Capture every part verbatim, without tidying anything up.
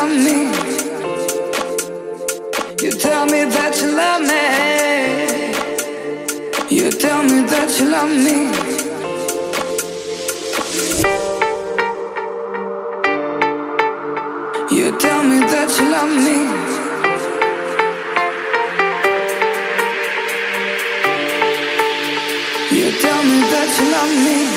love me. You tell me that you love me. You tell me that you love me. You tell me that you love me. You tell me that you love me.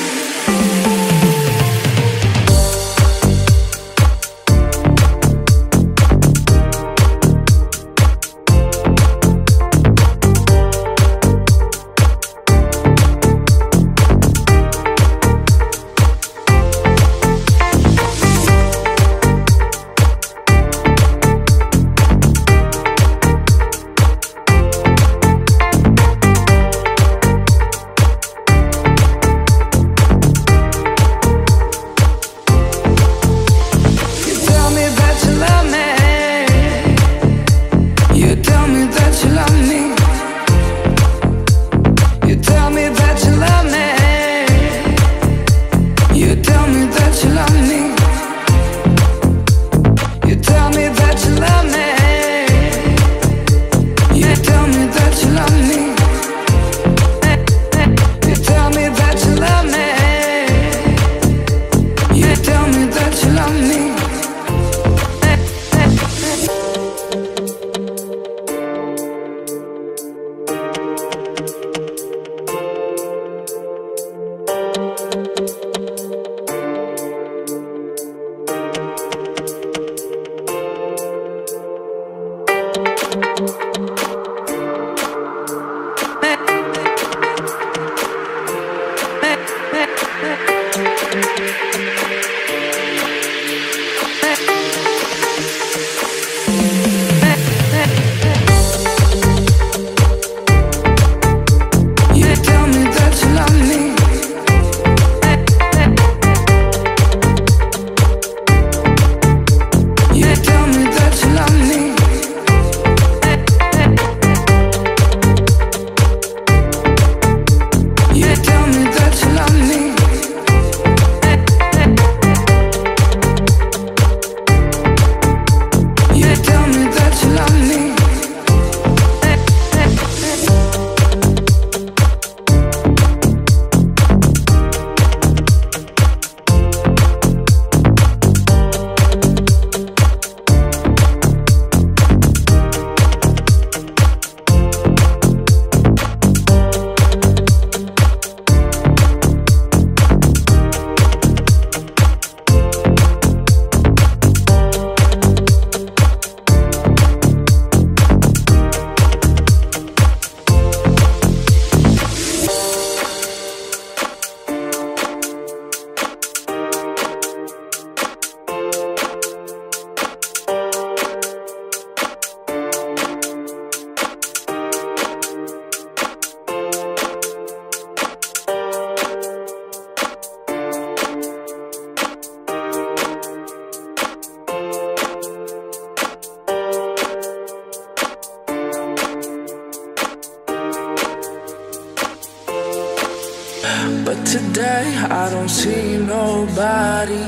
But today I don't see nobody.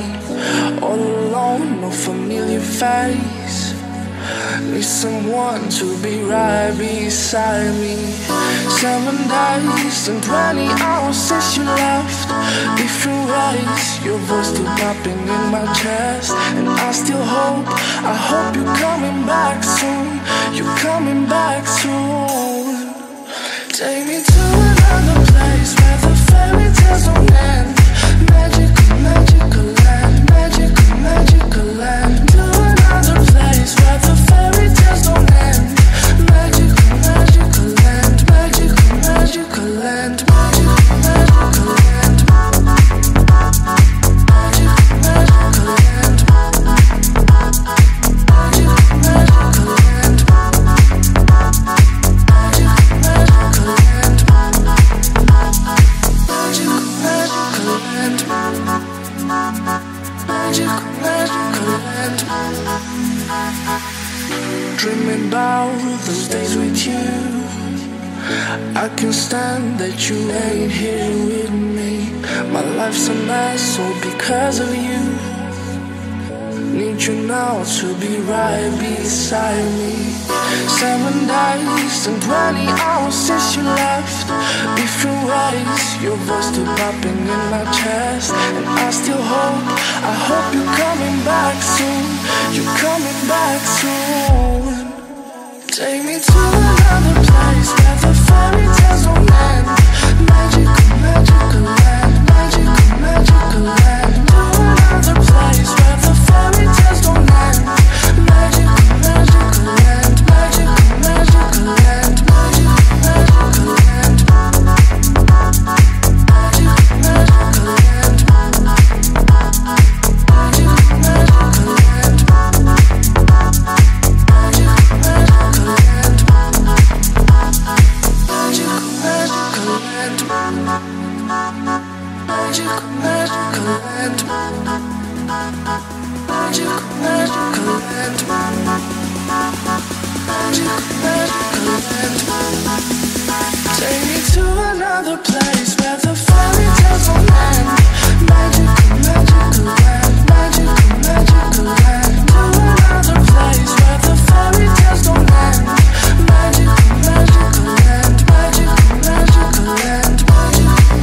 All alone, no familiar face. Need someone to be right beside me. Seven days and twenty hours since you left. Different ways, your voice still popping in my chest. And I still hope, I hope you're coming back soon. You're coming back soon. Take me to another place where the fairy tales don't end. Magical, magical land, magical, magical land. To another place where the fairy tales don't end. Magical, magical land, magical, magical land, magical, magical land. Magical, magical land. Magical, magical land. Dreaming about those days with you. I can't stand that you ain't here with me. My life's a mess all because of you. Need you now to be right beside me. Seven days and twenty hours since you left. If you rise, your voice still popping in my chest. And I still hope, I hope you're coming back soon. You're coming back soon. Take me to another place where the fairy tales don't end. Magical, magical land. Magical, magical land. To another place where the fairy tales don't end. Magical, magical land. Magical, magical land. Magical, magical land. Magical, magical land. Magical, magical land. Magical, magical land. Magical, magical land. Magical, magical land. Take me to another place where the fairy tales don't end. Magical, magical land. Magical, magical land. To another place where the fairy tales don't end. Magical, magical land. Magical, magical land. Magical, magical land. Dance.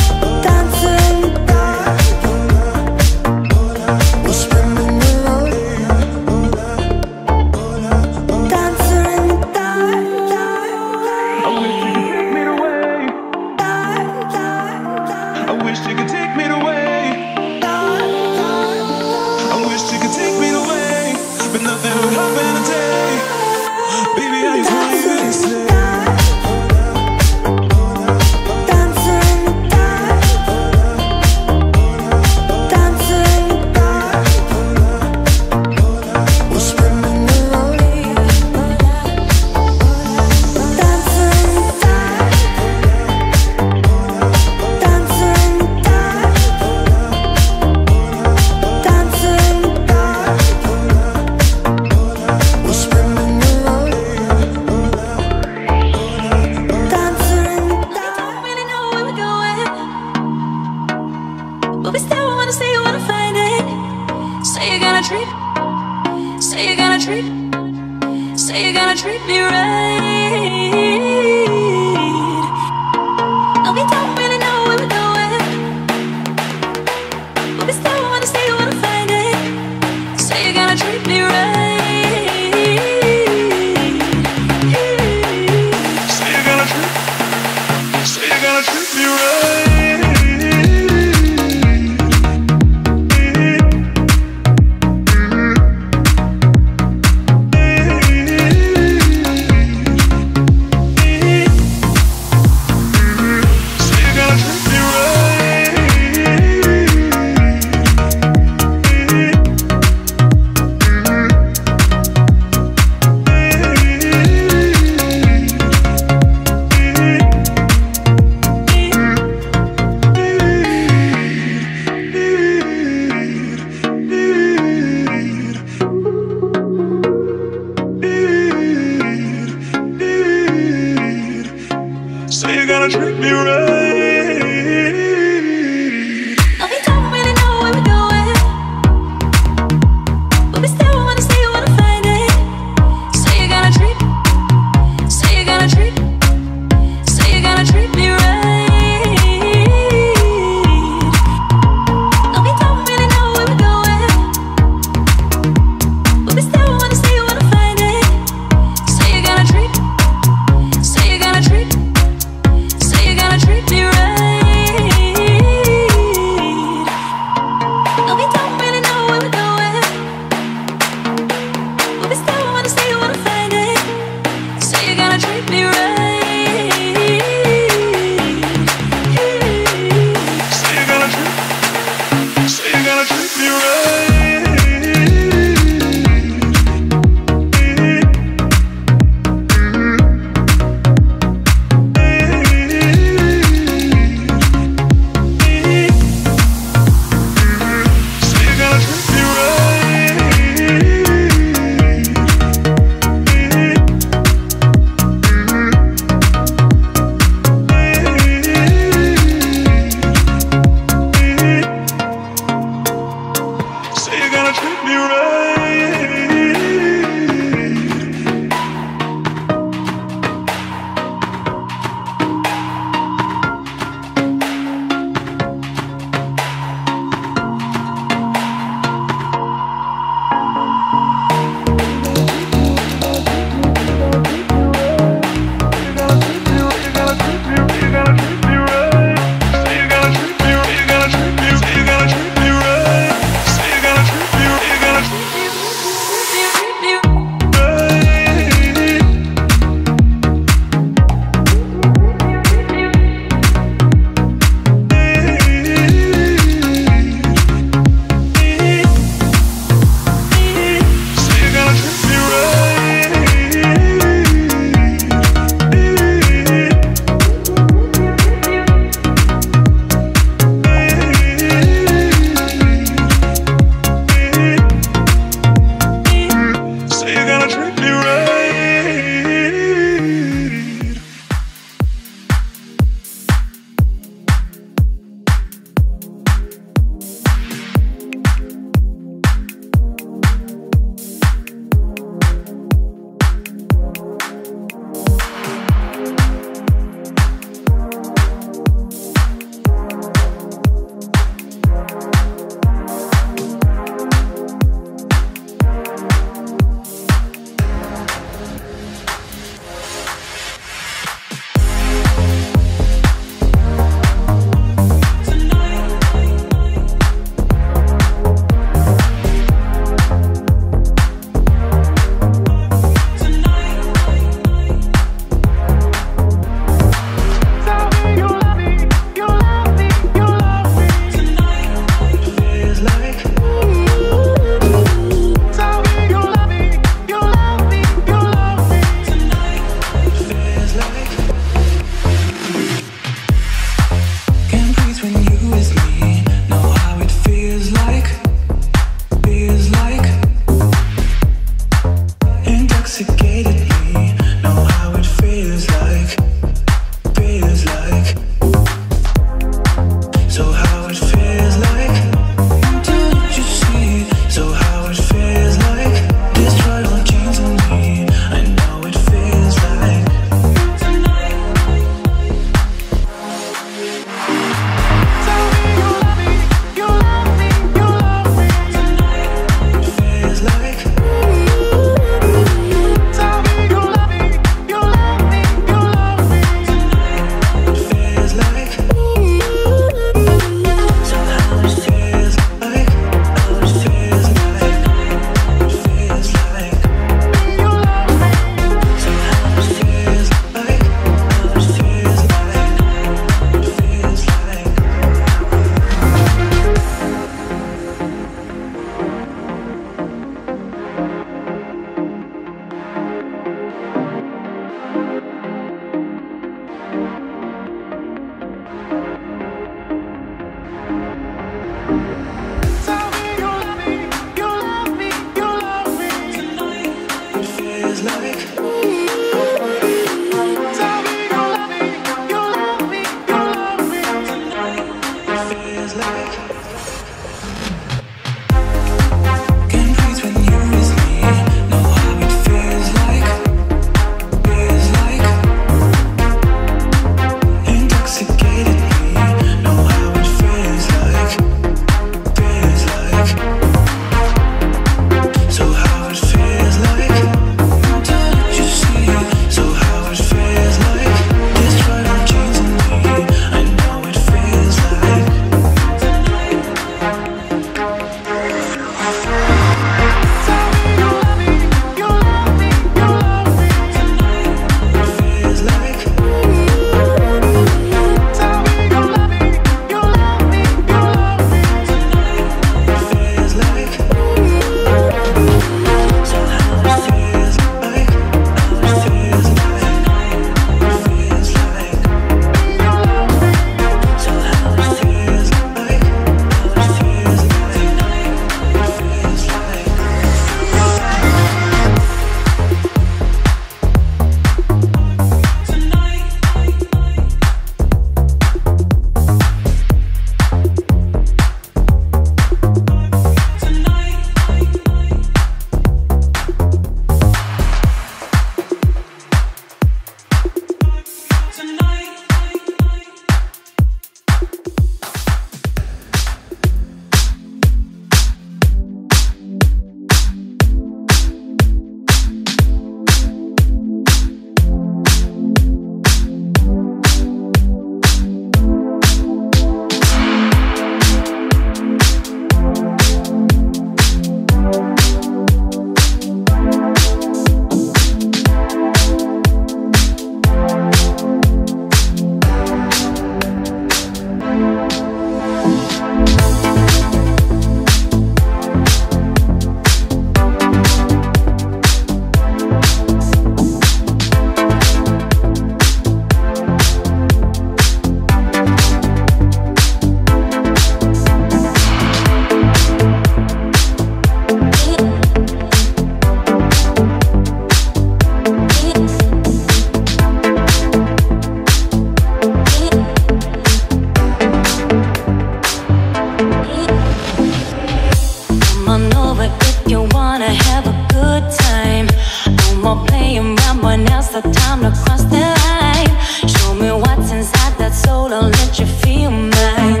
more playing around, but now's the time to cross the line. Show me what's inside that soul, I'll let you feel mine.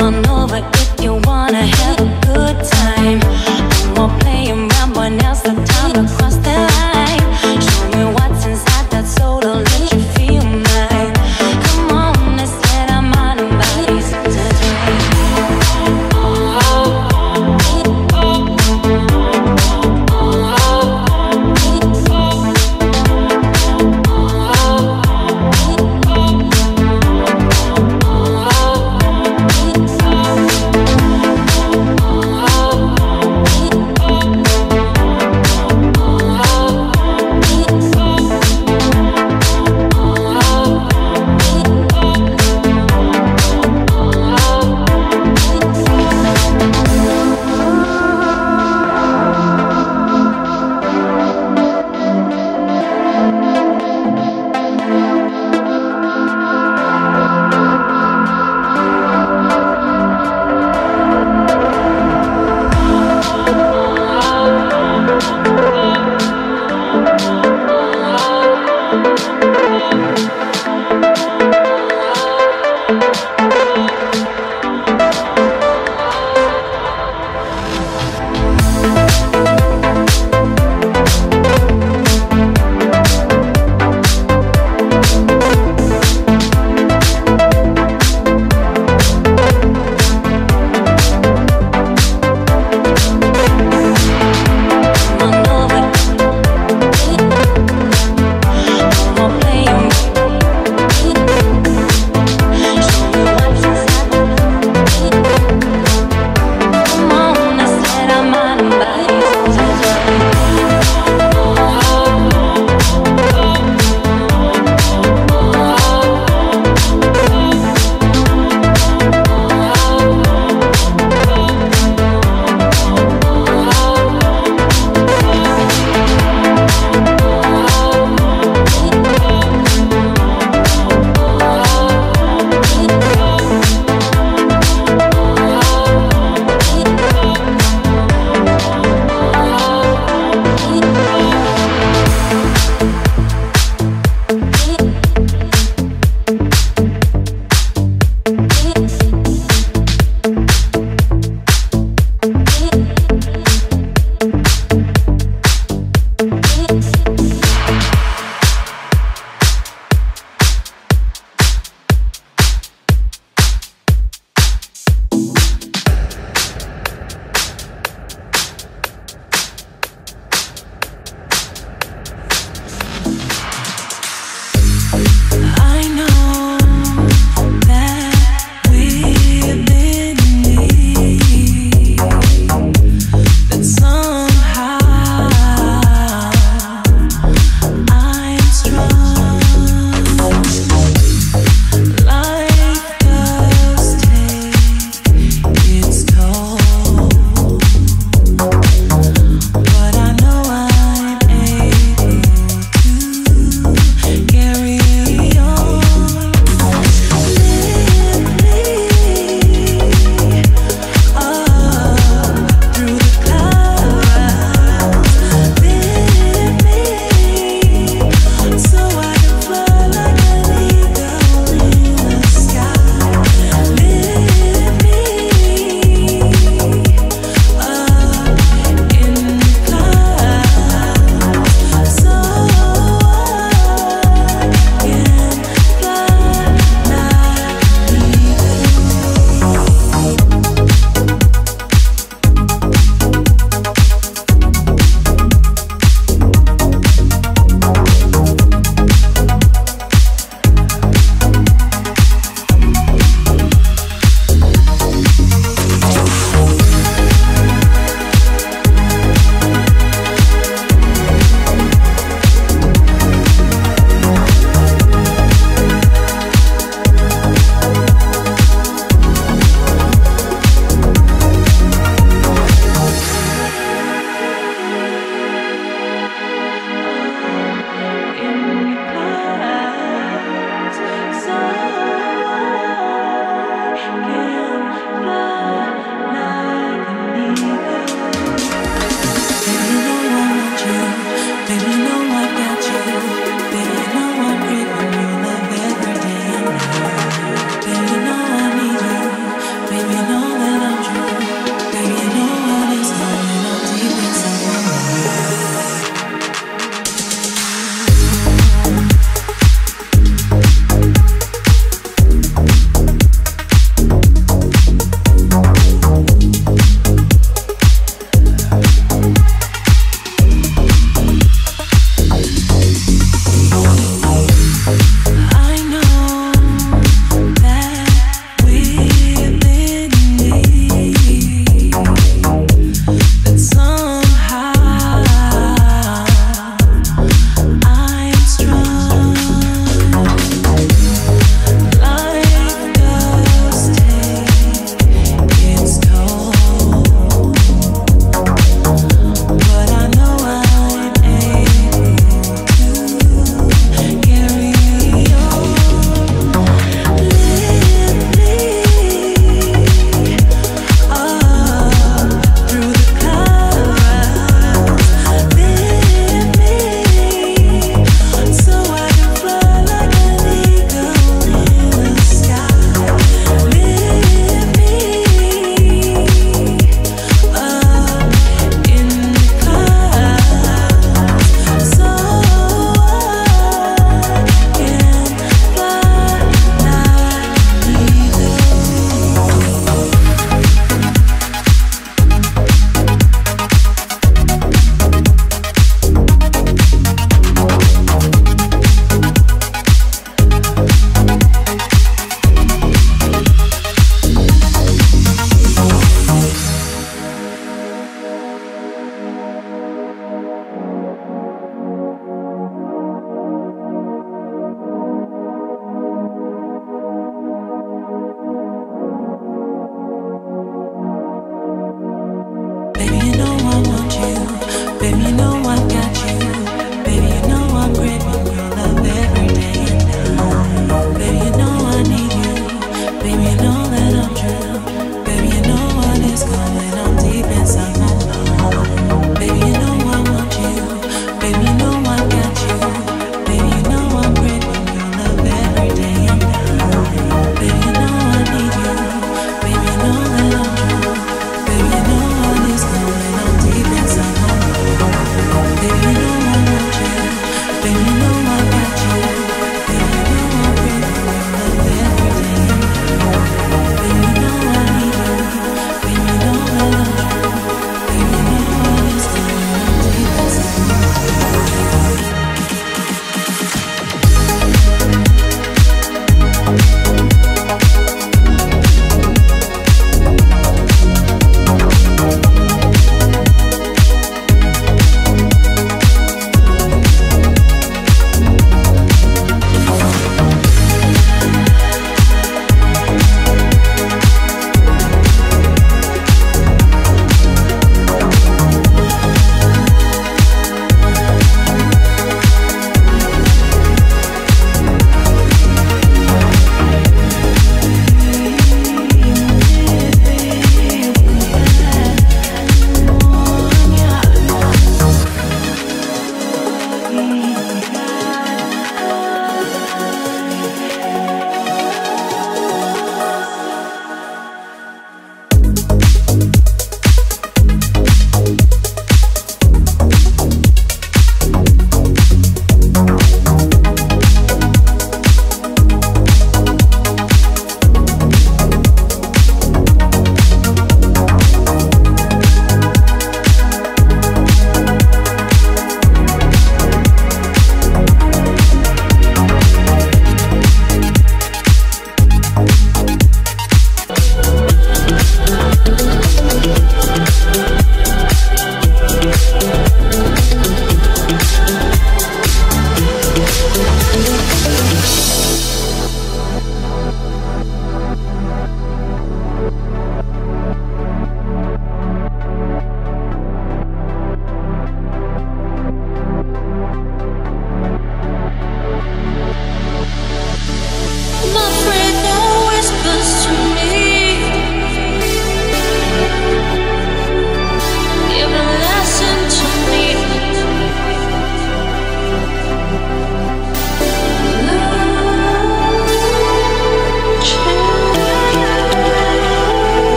Run over if you wanna have a good time. No more playing around, but now's the time to cross the line. Show me what's inside that soul, I'll let you feel mine. Come on, let's let our mind and bodies touch.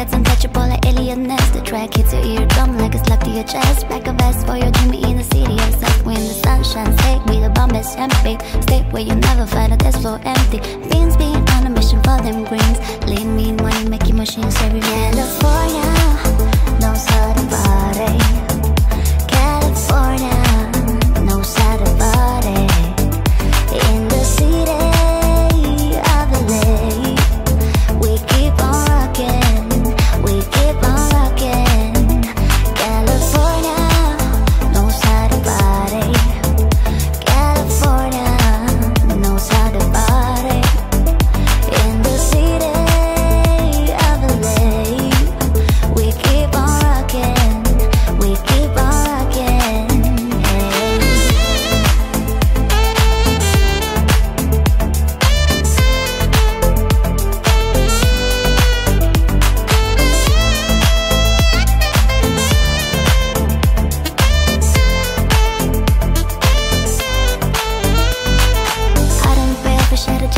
that's untouchable like alienness. The track hits your eardrum like a slap to your chest. Pack a vest for your dreamy in the city of sex. When the sun shines, take me the bomb is empty. Stay where you never find a dance floor empty. Beans being on a mission for them greens. Lean, mean, money making machines every man. California, no sudden body. California, no sudden body. In the city of L A, we keep on rocking, we keep on rocking. California, no sudden body. California, no sudden body. In the city of L A, we keep on rocking, we keep on rocking.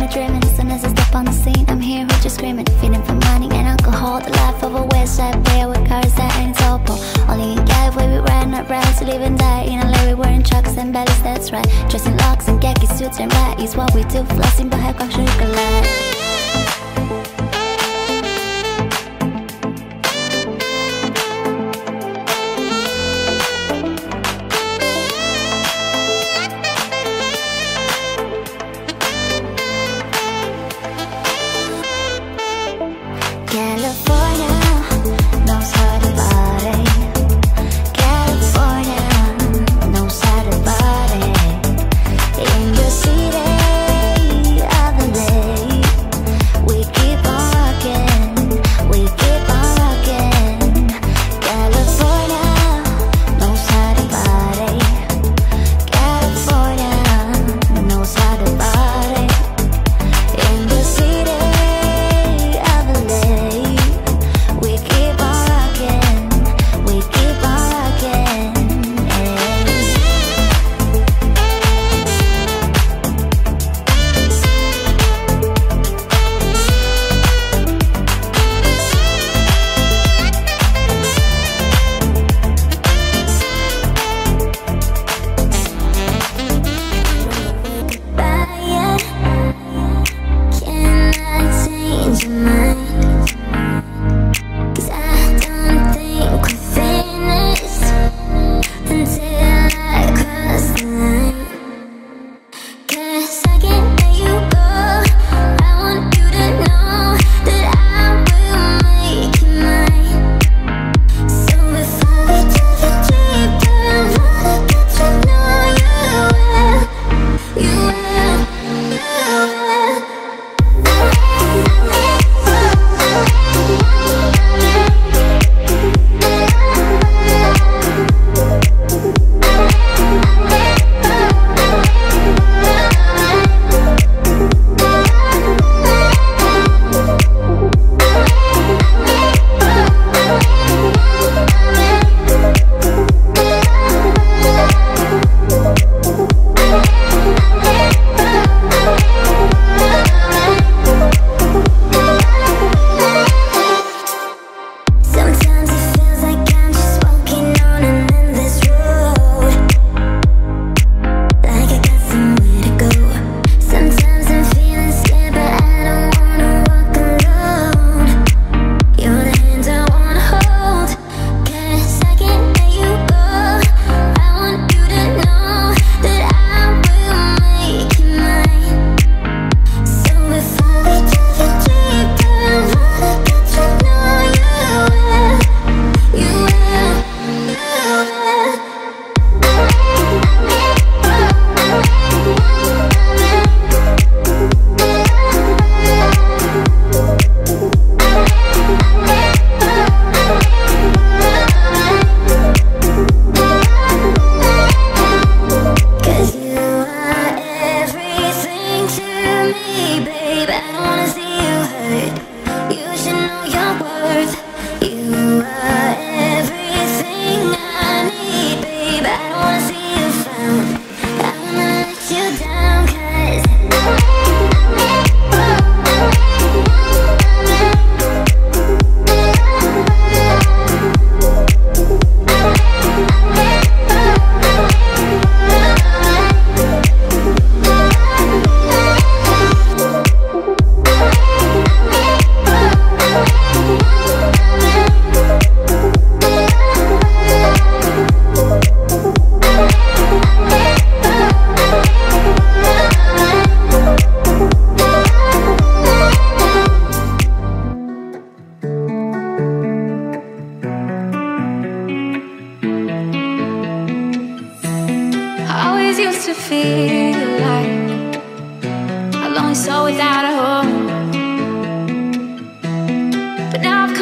California dreaming, as soon as I step on the scene, I'm here with you screaming, feeding for money and alcohol. The life of a west side player with cars that ain't so poor. Only in life where we ride, not ride, so live and die. In L A we wearing trucks and bellies, that's right. Dressing locks and khaki suits and right is what we do. Flossing but have comes sugar light. You yeah.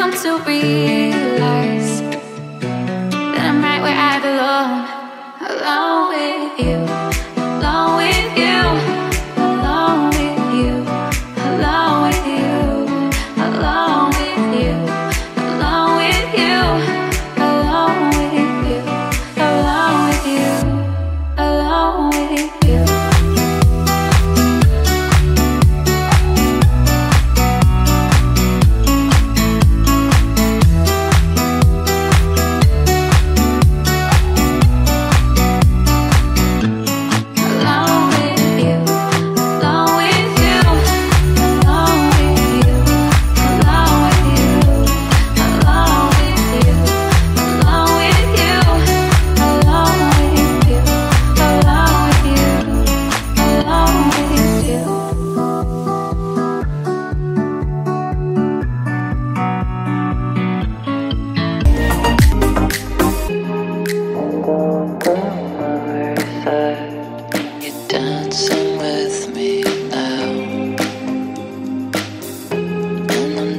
come to realize that I'm right where I belong, alone with you, alone with you, alone with you, alone with you, alone with you, alone with you, alone with you, alone with you, alone with you.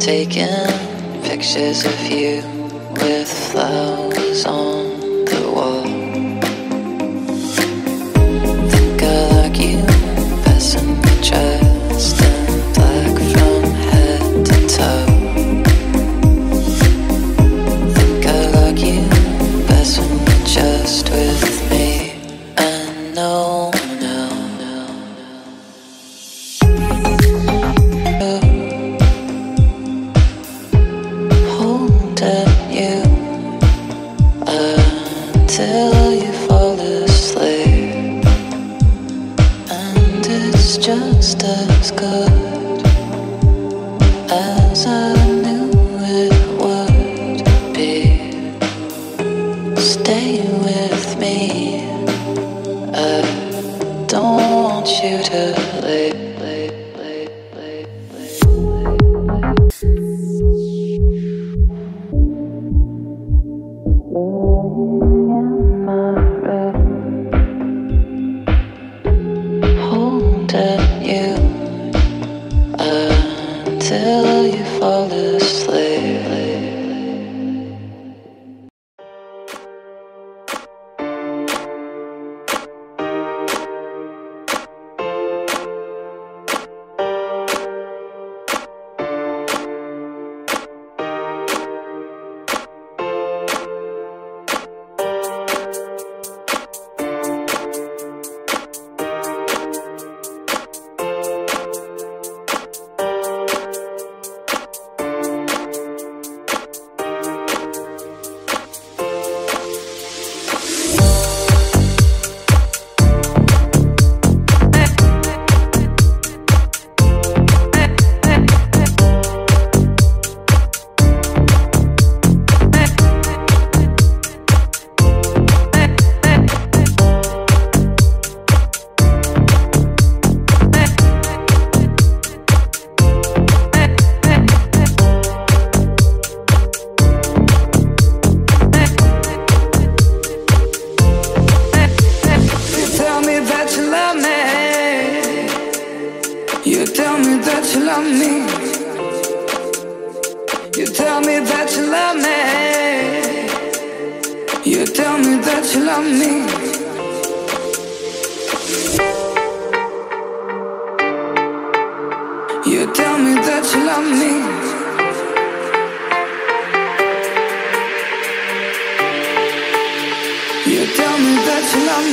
Taking pictures of you with flowers on the wall. Think I like you, passing me dressed in black from head to toe. Think I like you, passing me just with me and no one else. Till you fall asleep, and it's just as good as I knew it would be. Stay with me, I don't want you to leave. Till you fall asleep. You tell me that you love me. You tell me that you love me. You tell me that you love me. You tell me that you love me.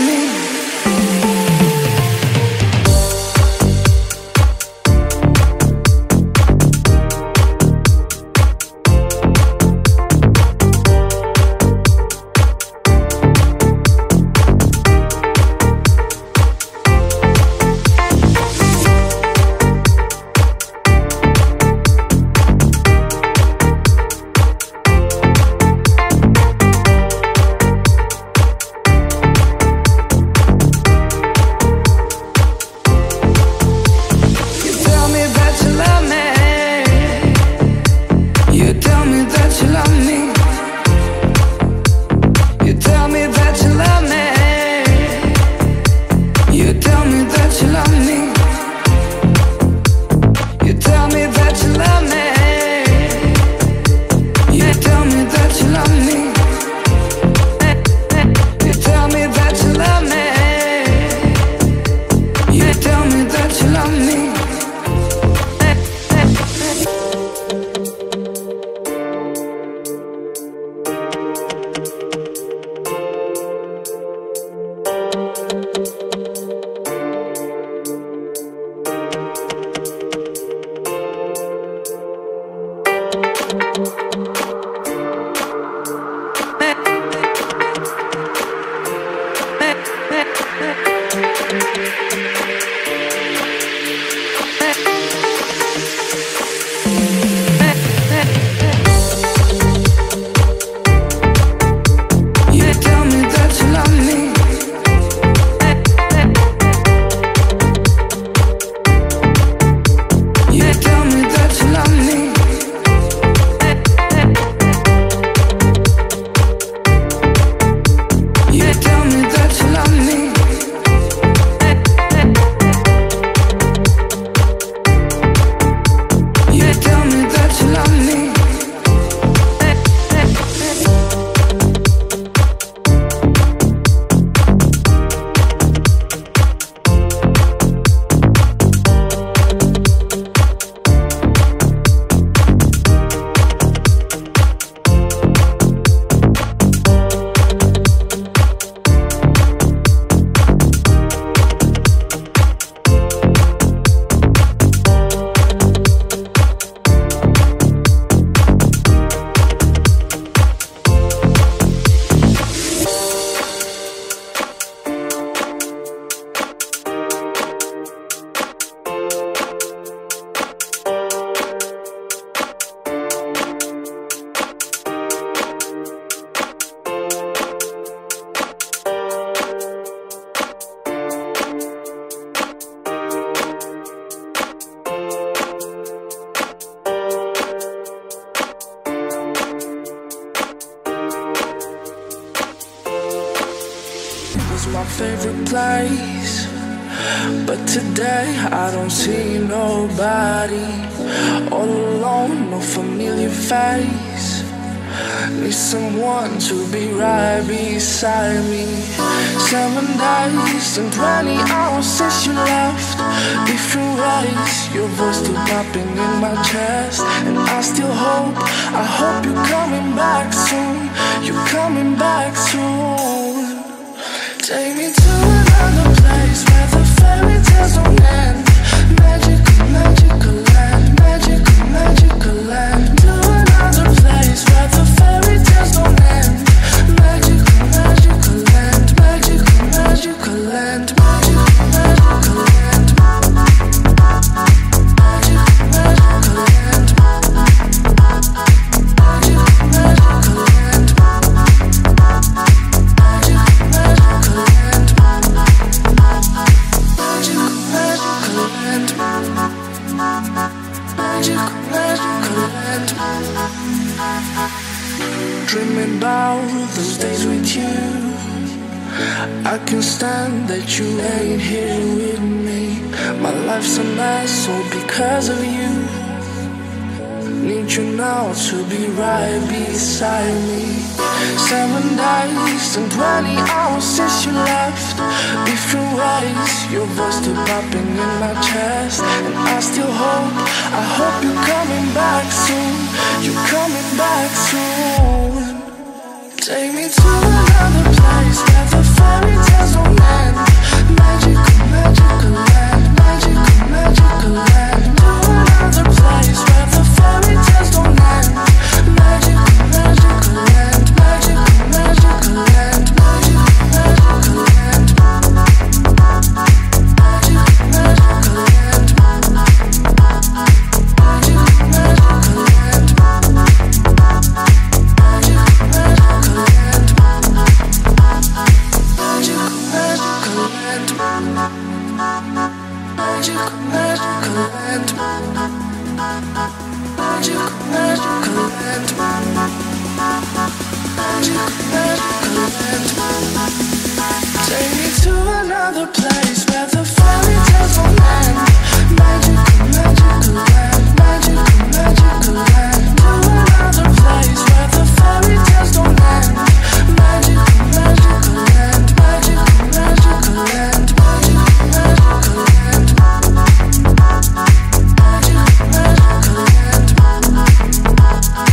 My favorite place, but today I don't see nobody. All alone, no familiar face. Need someone to be right beside me. Seven days and twenty hours since you left. Different ways, your voice still popping in my chest, and I still hope, I hope you're coming back soon. You're coming back soon. Take me to another place where the fairy tales don't end. Magical, magical land, magical, magical land. To another place where the fairy tales don't end. Magical, magical land, magical, magical land, magical, magical land, magical, magical land, magical, magical land. Dreaming about those days with you, I can stand that you ain't here with me. My life's a mess all because of you. Need you now to be right beside me. Seven days and twenty hours since you left. Different ways, your voice still popping in my chest, and I still hope, I hope you're coming back soon. You're coming back soon. Take me to another place where the fairy tales don't end. Magical, magical land, magical, magical land. To another place where the fairy tales don't end. Magical, magical land, magical, magical land, magical, magical land, magical, magical land, magical, magical land, magical, magical land, magical, magical land, magical, magical land, magical, magical land. Magic, magical land. Take me to another place where the fairy tales don't end. Magical, magical land, magical, magical land. To another place where the fairy tales don't end. Magical, magical land, magical, magical land, magical, magical land. Magical, magical land. Magical, magical land. Magical, magical land.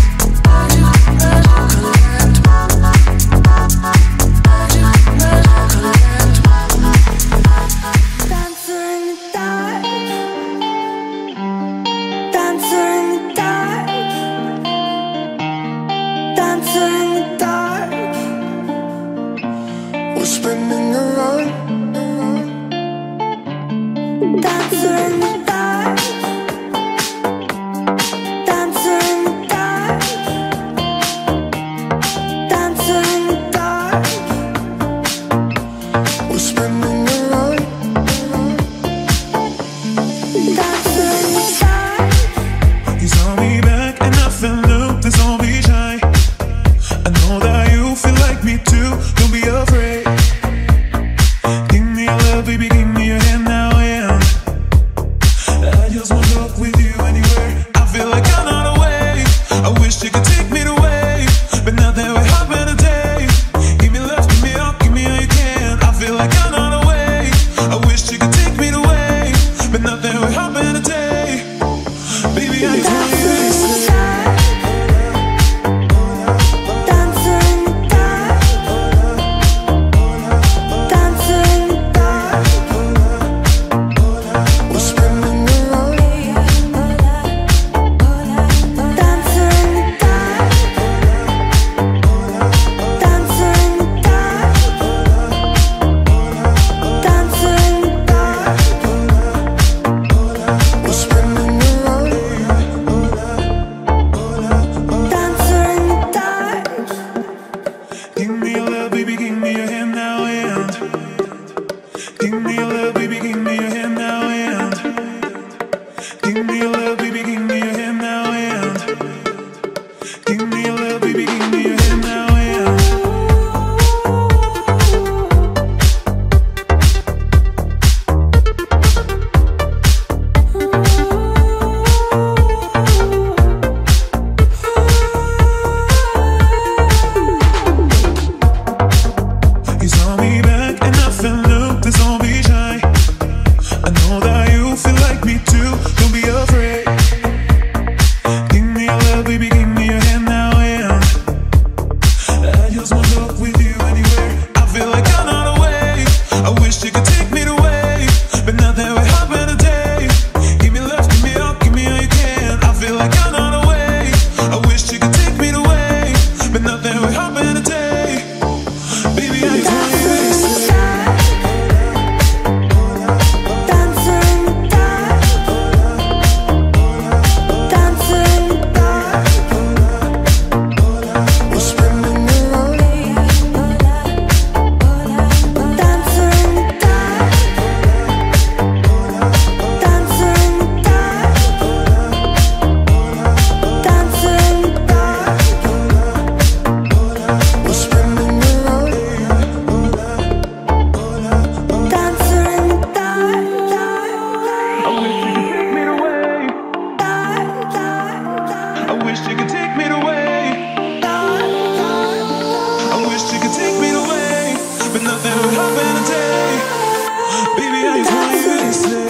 wish you could take me away. I wish you could take me away, but nothing would happen today. Baby, I just want you to stay.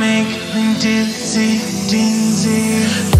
Make me dizzy, dizzy.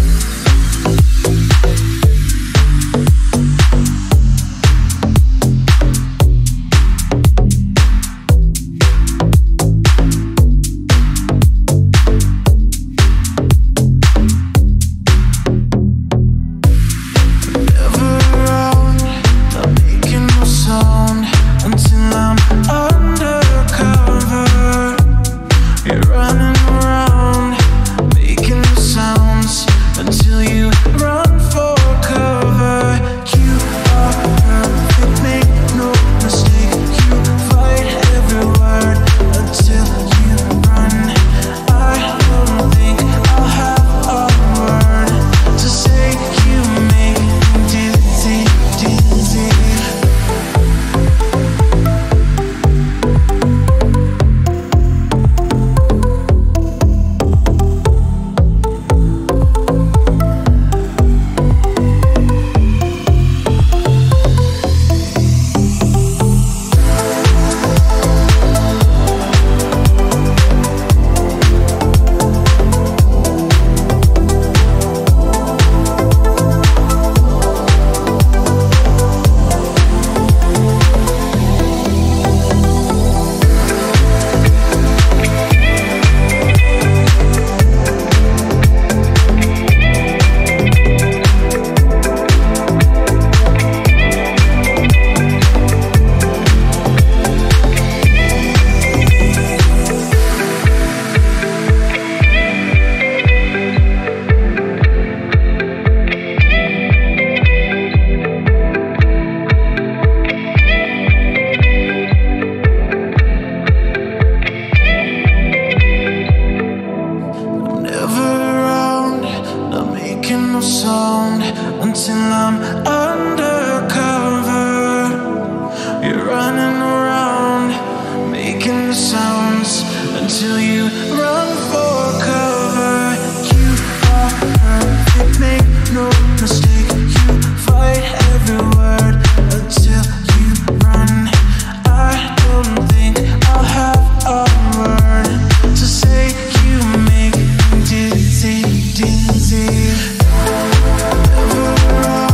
Dizzy, dizzy, over all.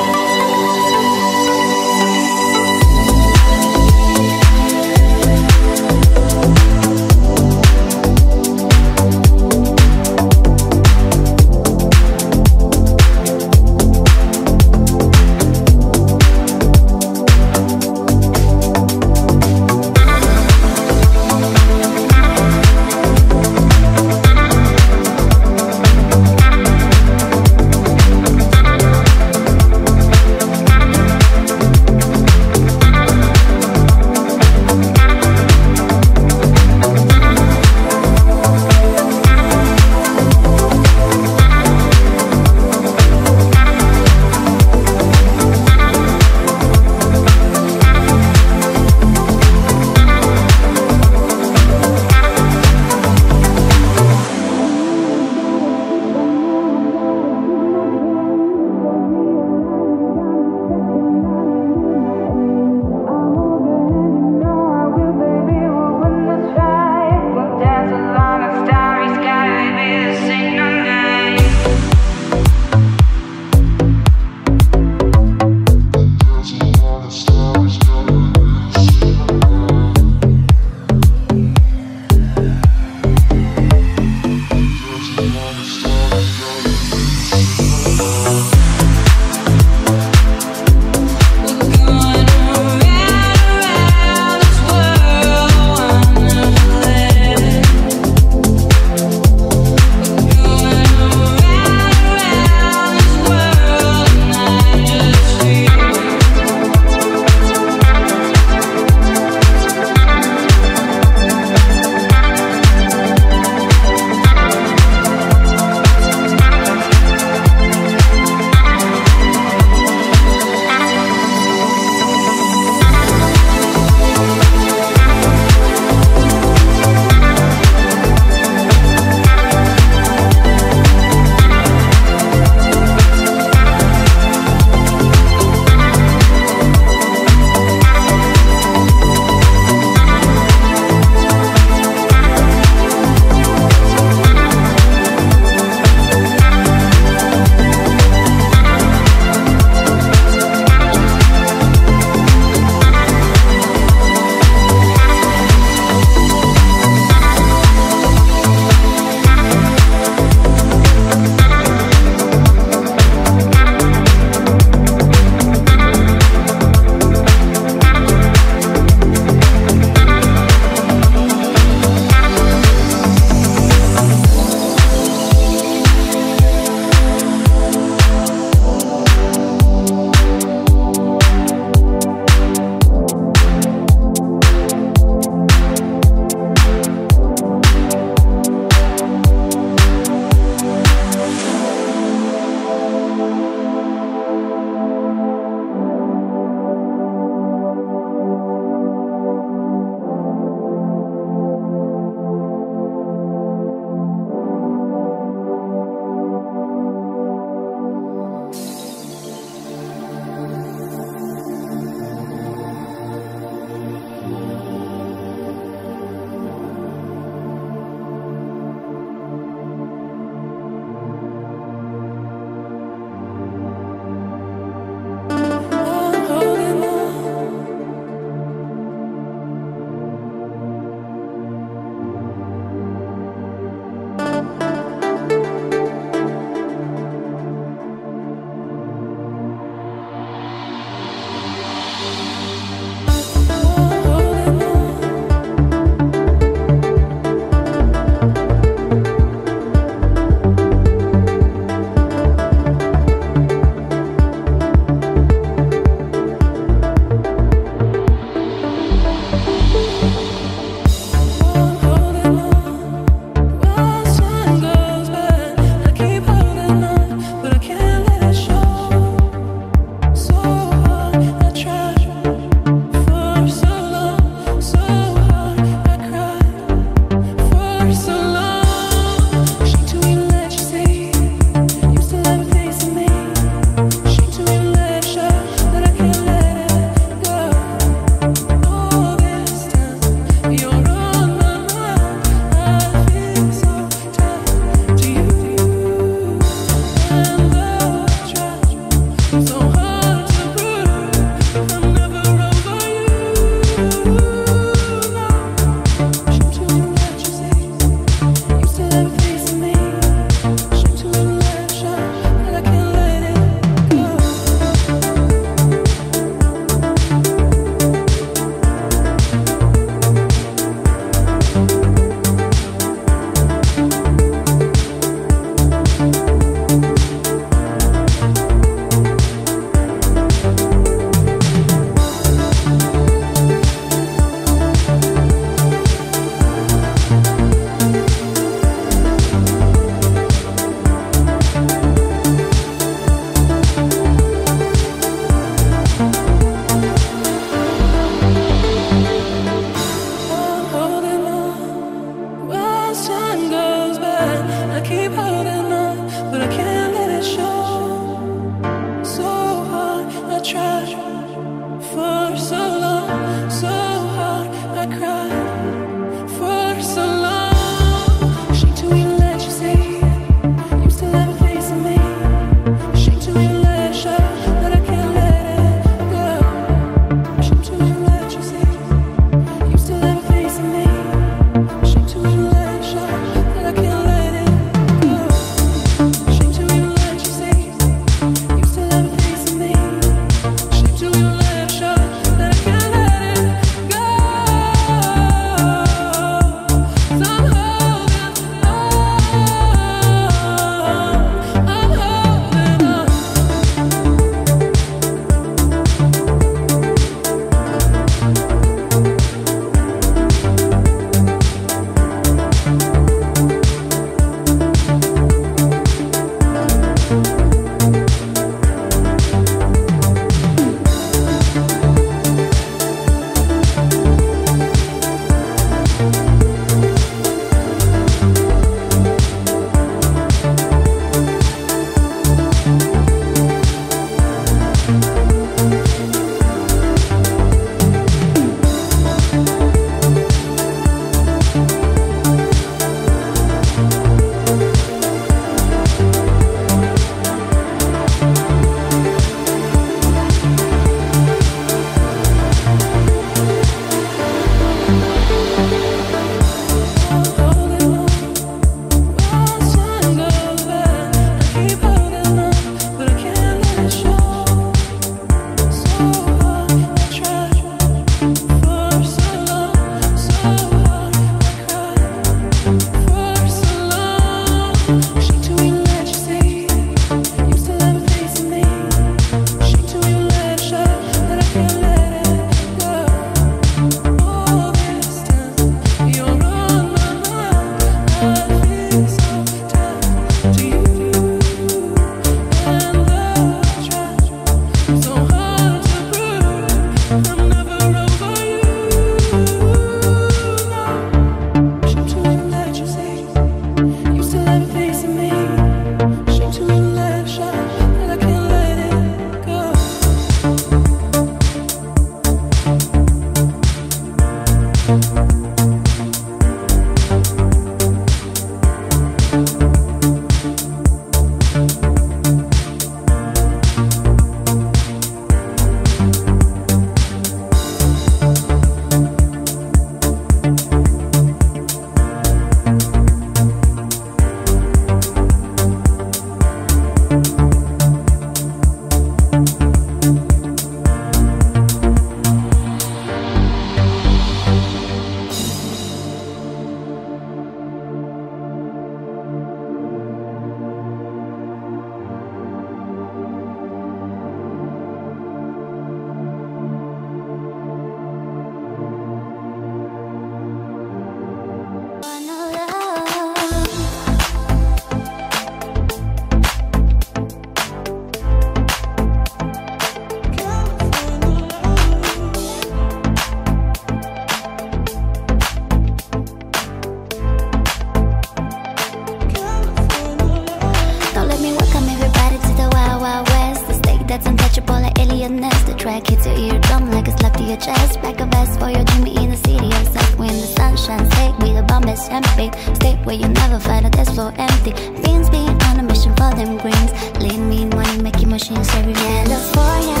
your chest like a vest for your dream in the city of sex. When the sun shines, take me the bomb is empty. Stay where you never find a dance floor empty. Things being on a mission for them greens. Lead me money making machines every California,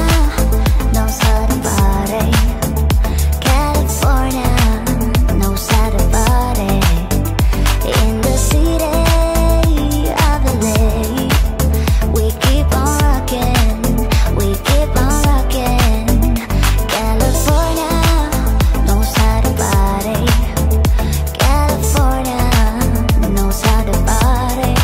no sudden body. California, no sudden body. In the city of L A, we keep on rocking, we keep on rocking. California, no sudden body. California, no sudden body.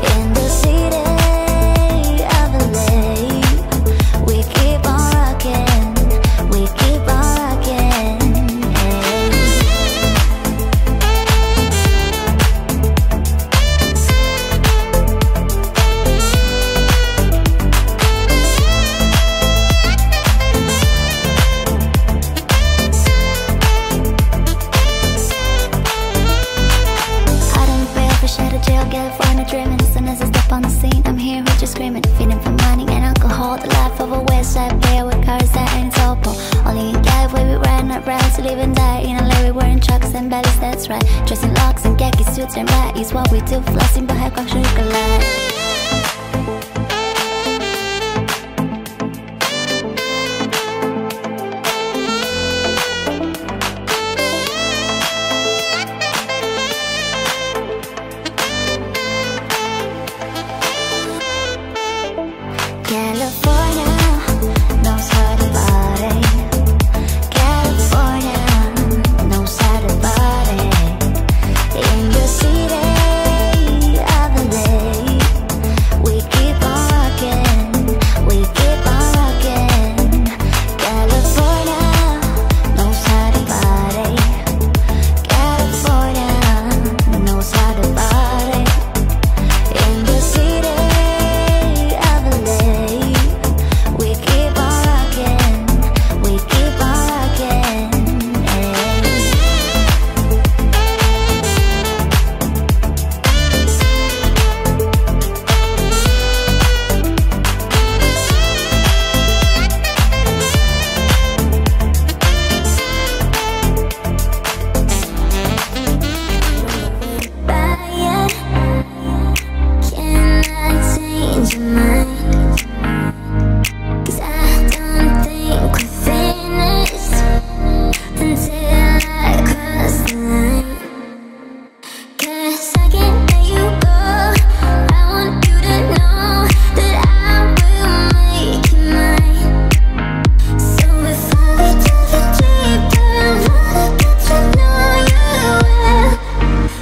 In the city of L A, we keep on rocking, we keep on rocking. California dreaming, as soon as I step on the scene, I'm here with you screaming, feeding for money and alcohol. The life of a west side player with cars that ain't topo. Only in life where we ran not rise to live and die. In L A we wearing trucks and bellies, that's right. Dressing locks and khaki suits and right is what we do. Flexing but have culture collide.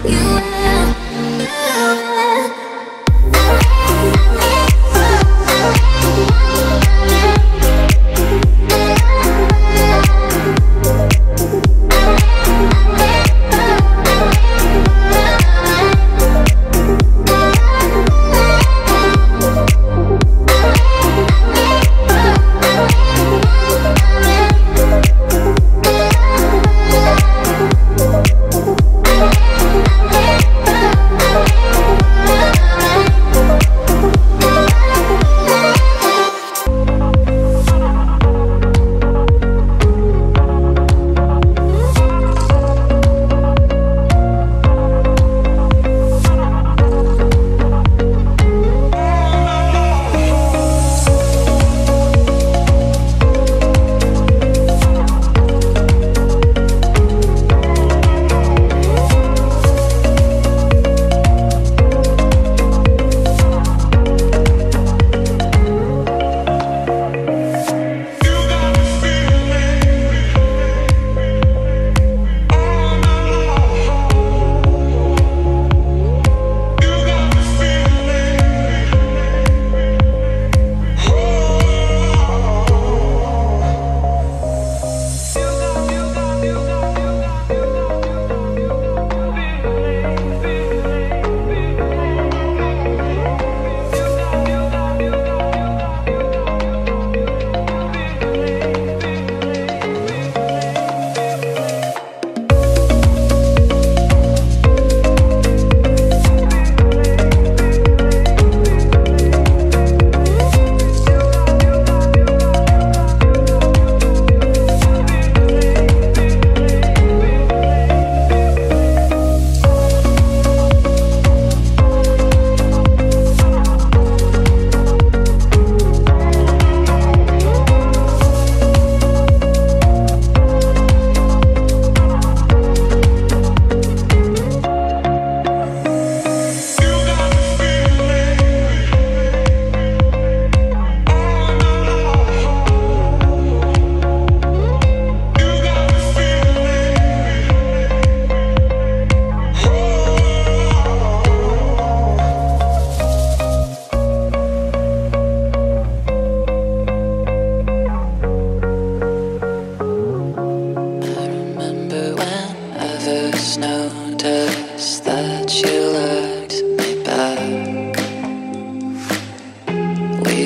You will. I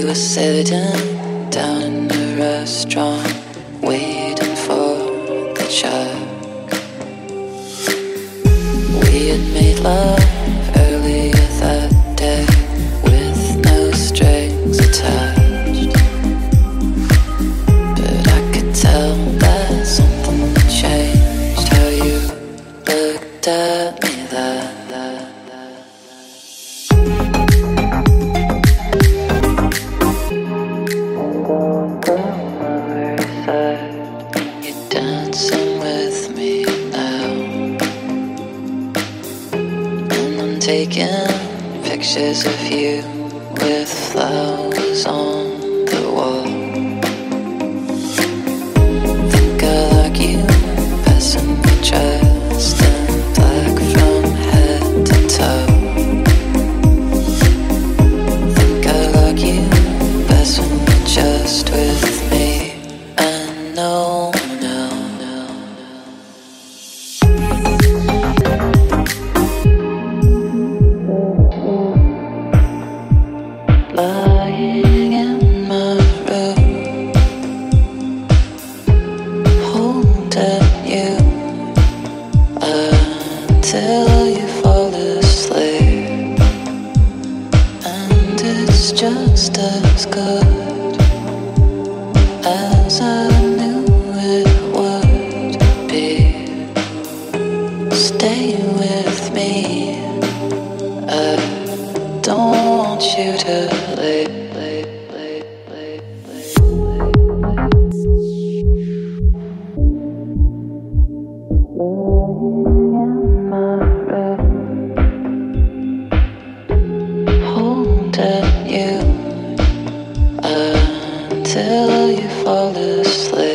We were sitting down in the restaurant, waiting for the check. We had made love earlier that day, with no strings attached. But I could tell that something changed, how you looked at me then. Taking pictures of you with flowers on the wall. Think I like you, passing the dress in black from head to toe. Think I like you, passing the just with me and no one else. Lying in my room, holding you until you fall asleep, and it's just as good as I knew it would be. Stay with me, I don't want you to. Till you fall asleep.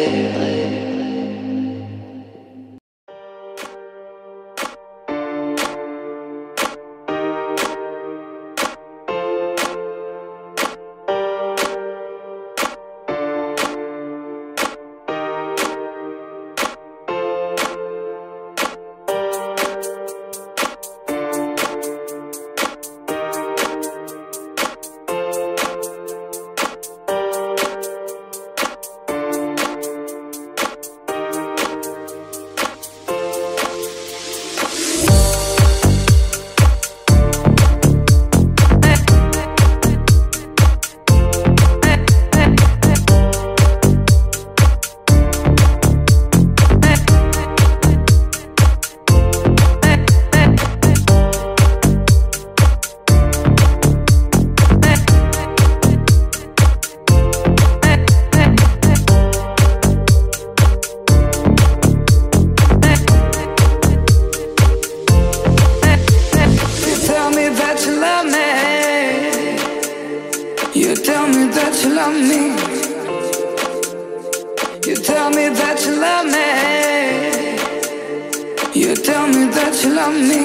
You tell me that you love me.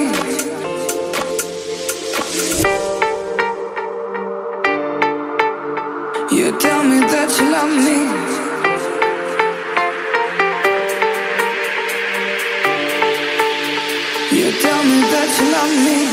You tell me that you love me. You tell me that you love me. You tell me that you love me. You tell me that you love me.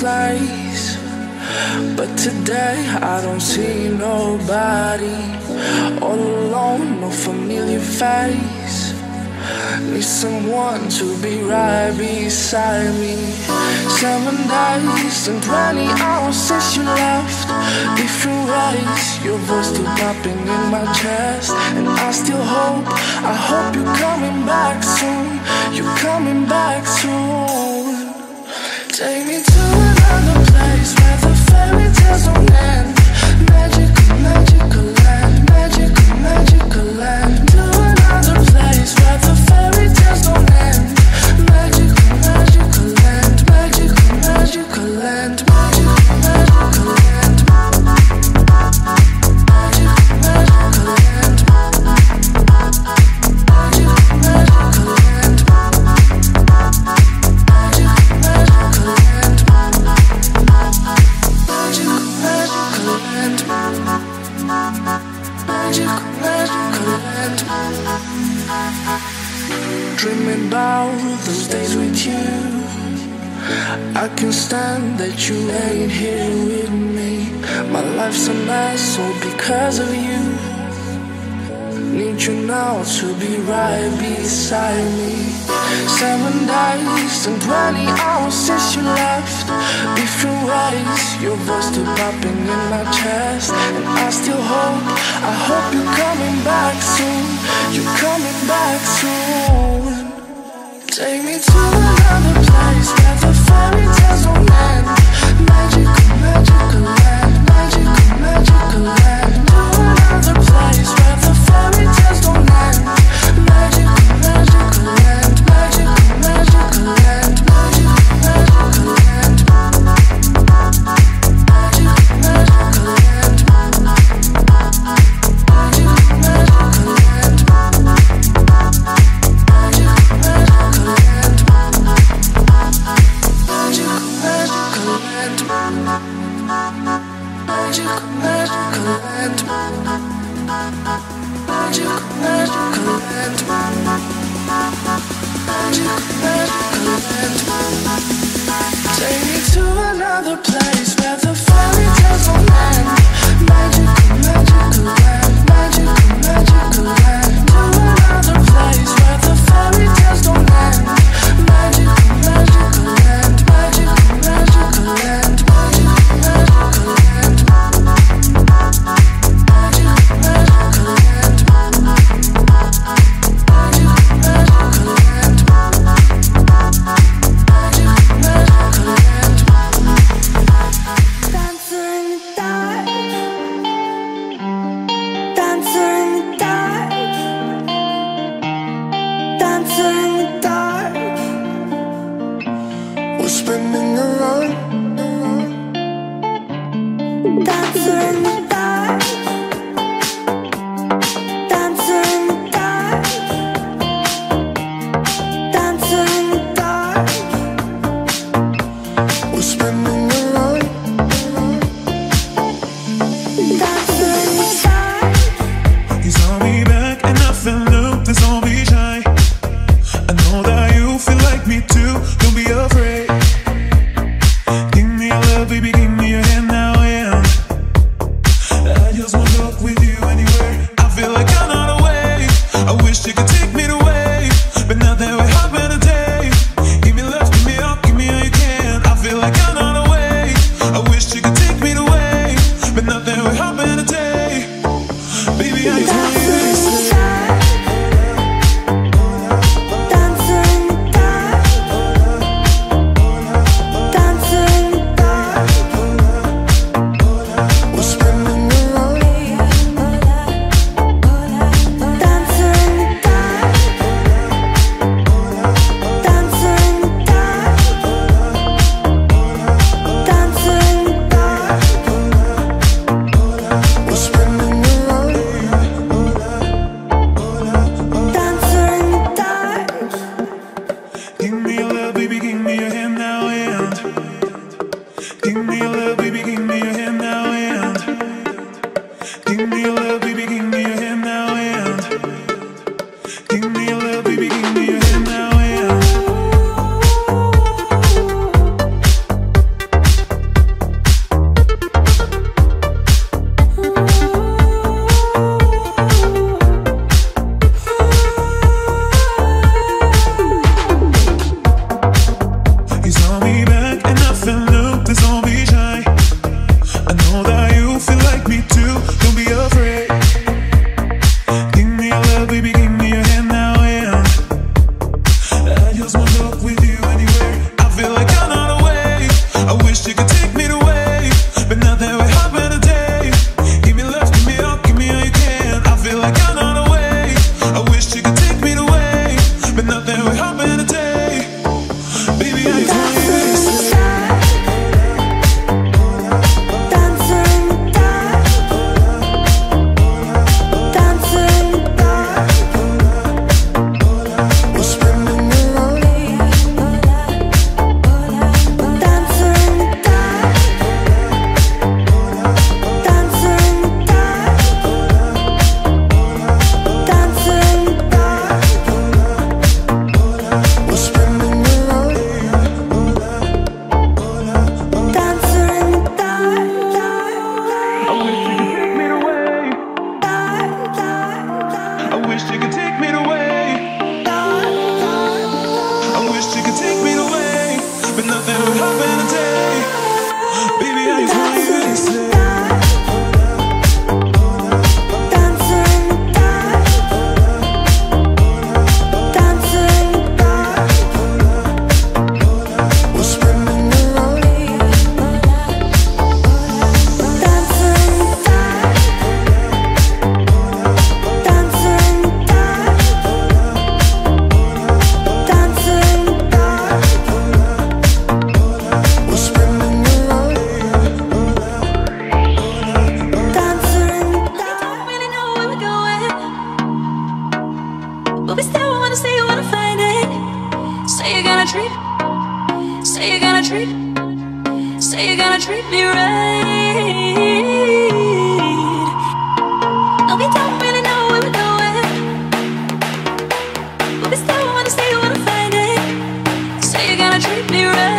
place. But today I don't see nobody. All alone, no familiar face. Need someone to be right beside me. Seven days and twenty hours since you left. Different ways, your voice still popping in my chest. And I still hope, I hope you're coming back soon. You're coming back soon. Take me to another place where the fairy tales don't end. Magical, magical land, magical, magical land. To another place where the fairy tales don't end. Magical, magical land, magical, magical land, magical, magical land, magical, magical land, magical, magical land. Dreaming about those days with you, I can stand that you ain't here with me. My life's a mess all because of you. Need you now to be right beside me. Seven days and twenty hours since you left. Different ways, your voice still popping in my chest. And I still hope, I hope you're coming back soon. You're coming back soon. Take me to another place where the fairy tales don't end. Magical, magical land, magical, magical land. To another place where the fairy tales don't end. Magical, magical land, magical, magical land, magical, magical land. Magical, magical land, magical, magical land. Magical, magical land. Magical, magical land. Magical, magical land. Take me to another place where the fairy tales don't end. Magical, magical land. Magical, magical land. To another place where the fairy tales don't end. Magical, magical land. Magical, magical land. Magical, magical land. treat, say you're gonna treat me right. No, we don't really know where we're going, but we still wanna see you when I find it. Say you're gonna treat me right.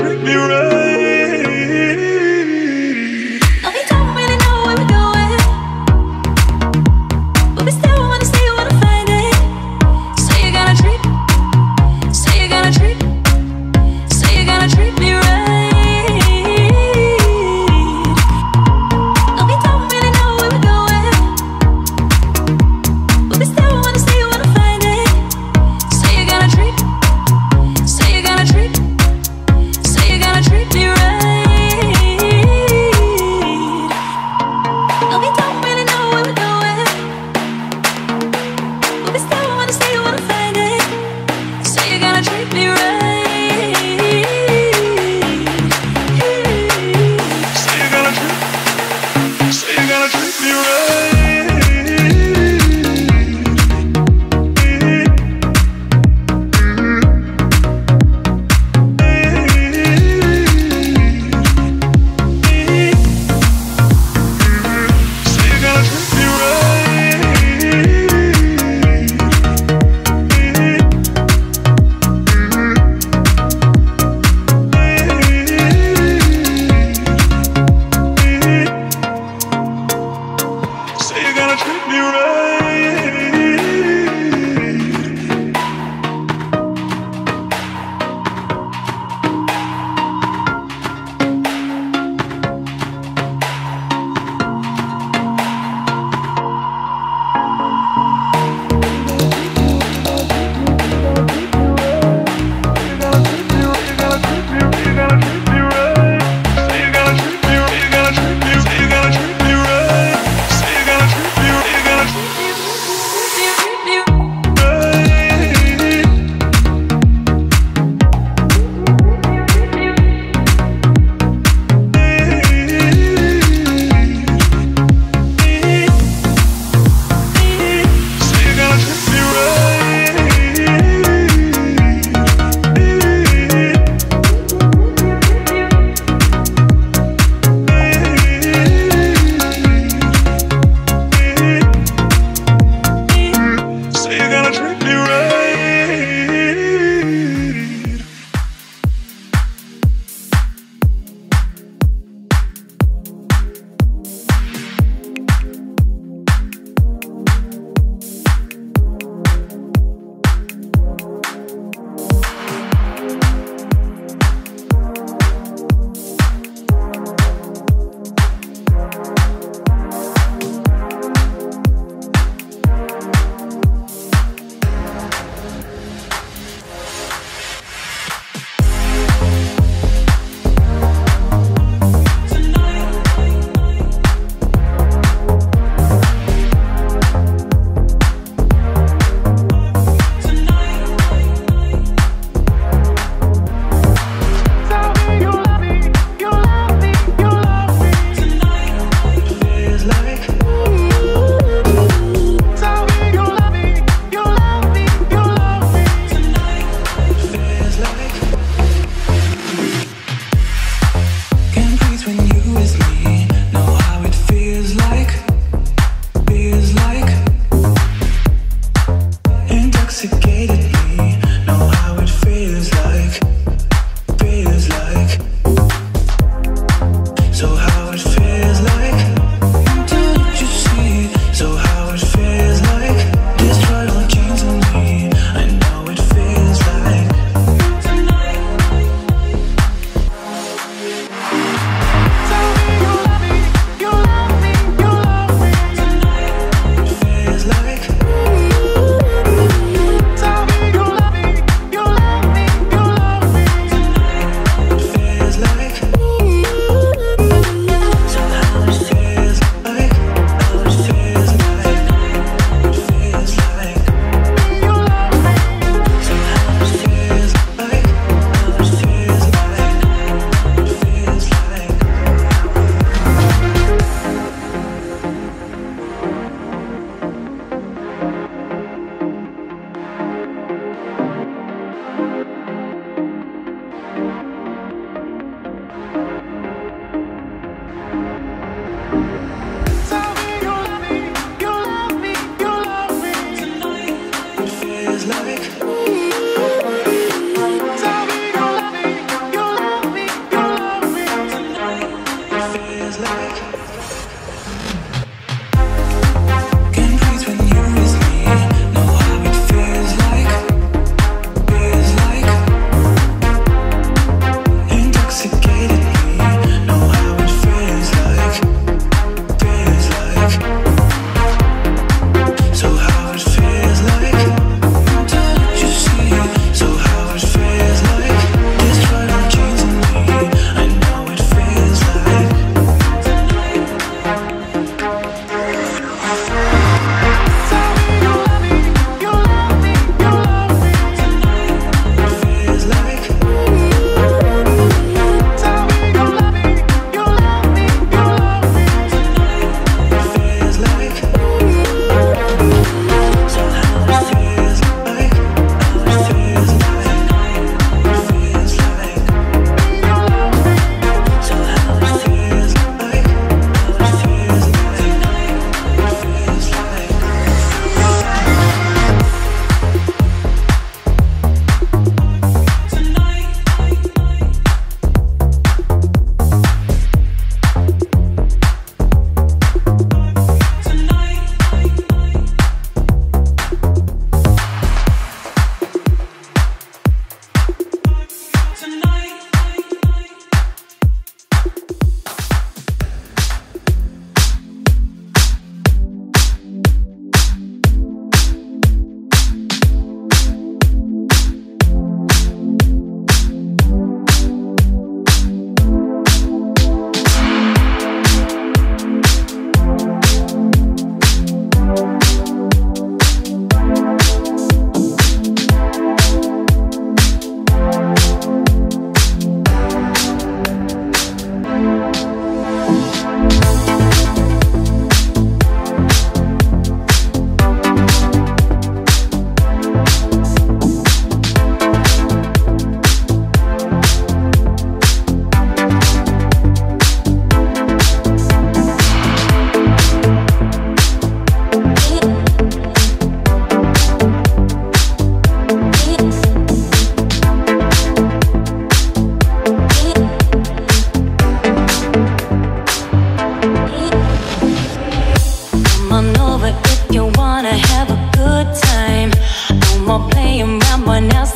Treat me right. No, we don't really know where we're going, but we still wanna see you wanna find it. Say you're gonna treat, say you're gonna treat, say you're gonna treat me right. Treat me right.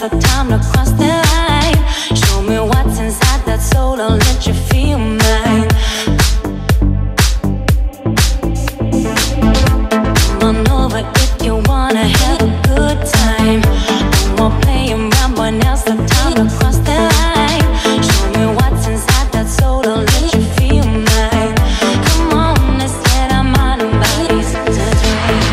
the time to cross the line. Show me what's inside that soul, I'll let you feel mine. Run over if you wanna have a good time. No more playing around, but now's the time to cross the line. Show me what's inside that soul, I'll let you feel mine. Come on, let's let our mind and bodies intertwine.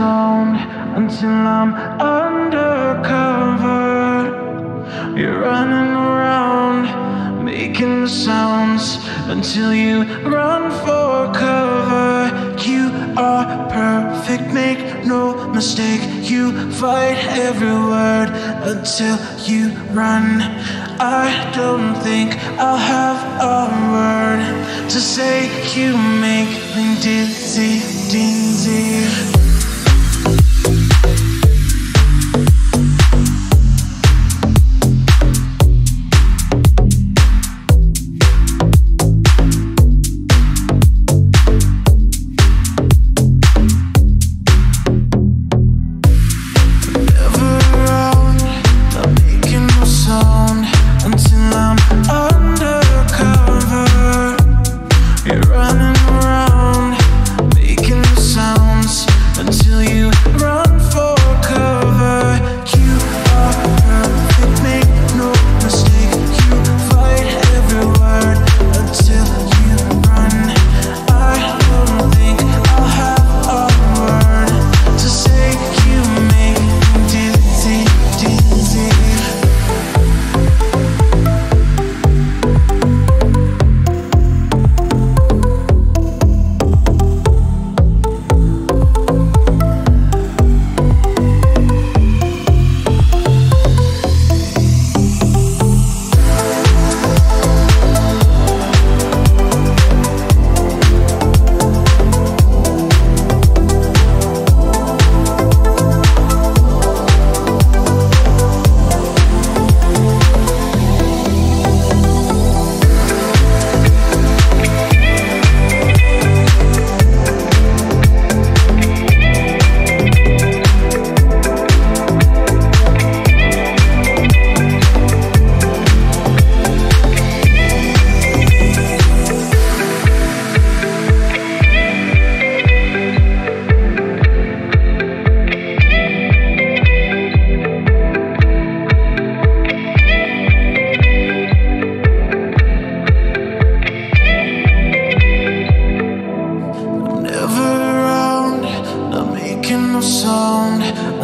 zone until I'm undercover. You're running around making sounds until you run for cover. You are perfect, make no mistake. You fight every word until you run. I don't think I'll have a word to say. You make me dizzy, dizzy.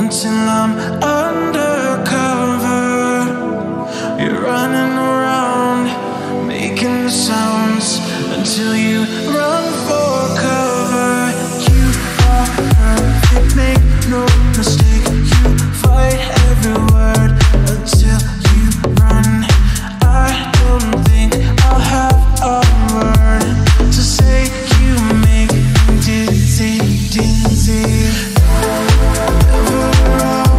Until I'm undercover, you're running around making sounds until you run for cover. You are perfect, make no mistake. You fight every word until you run. I don't think I'll have a word to say. You make me dizzy, dizzy. Around,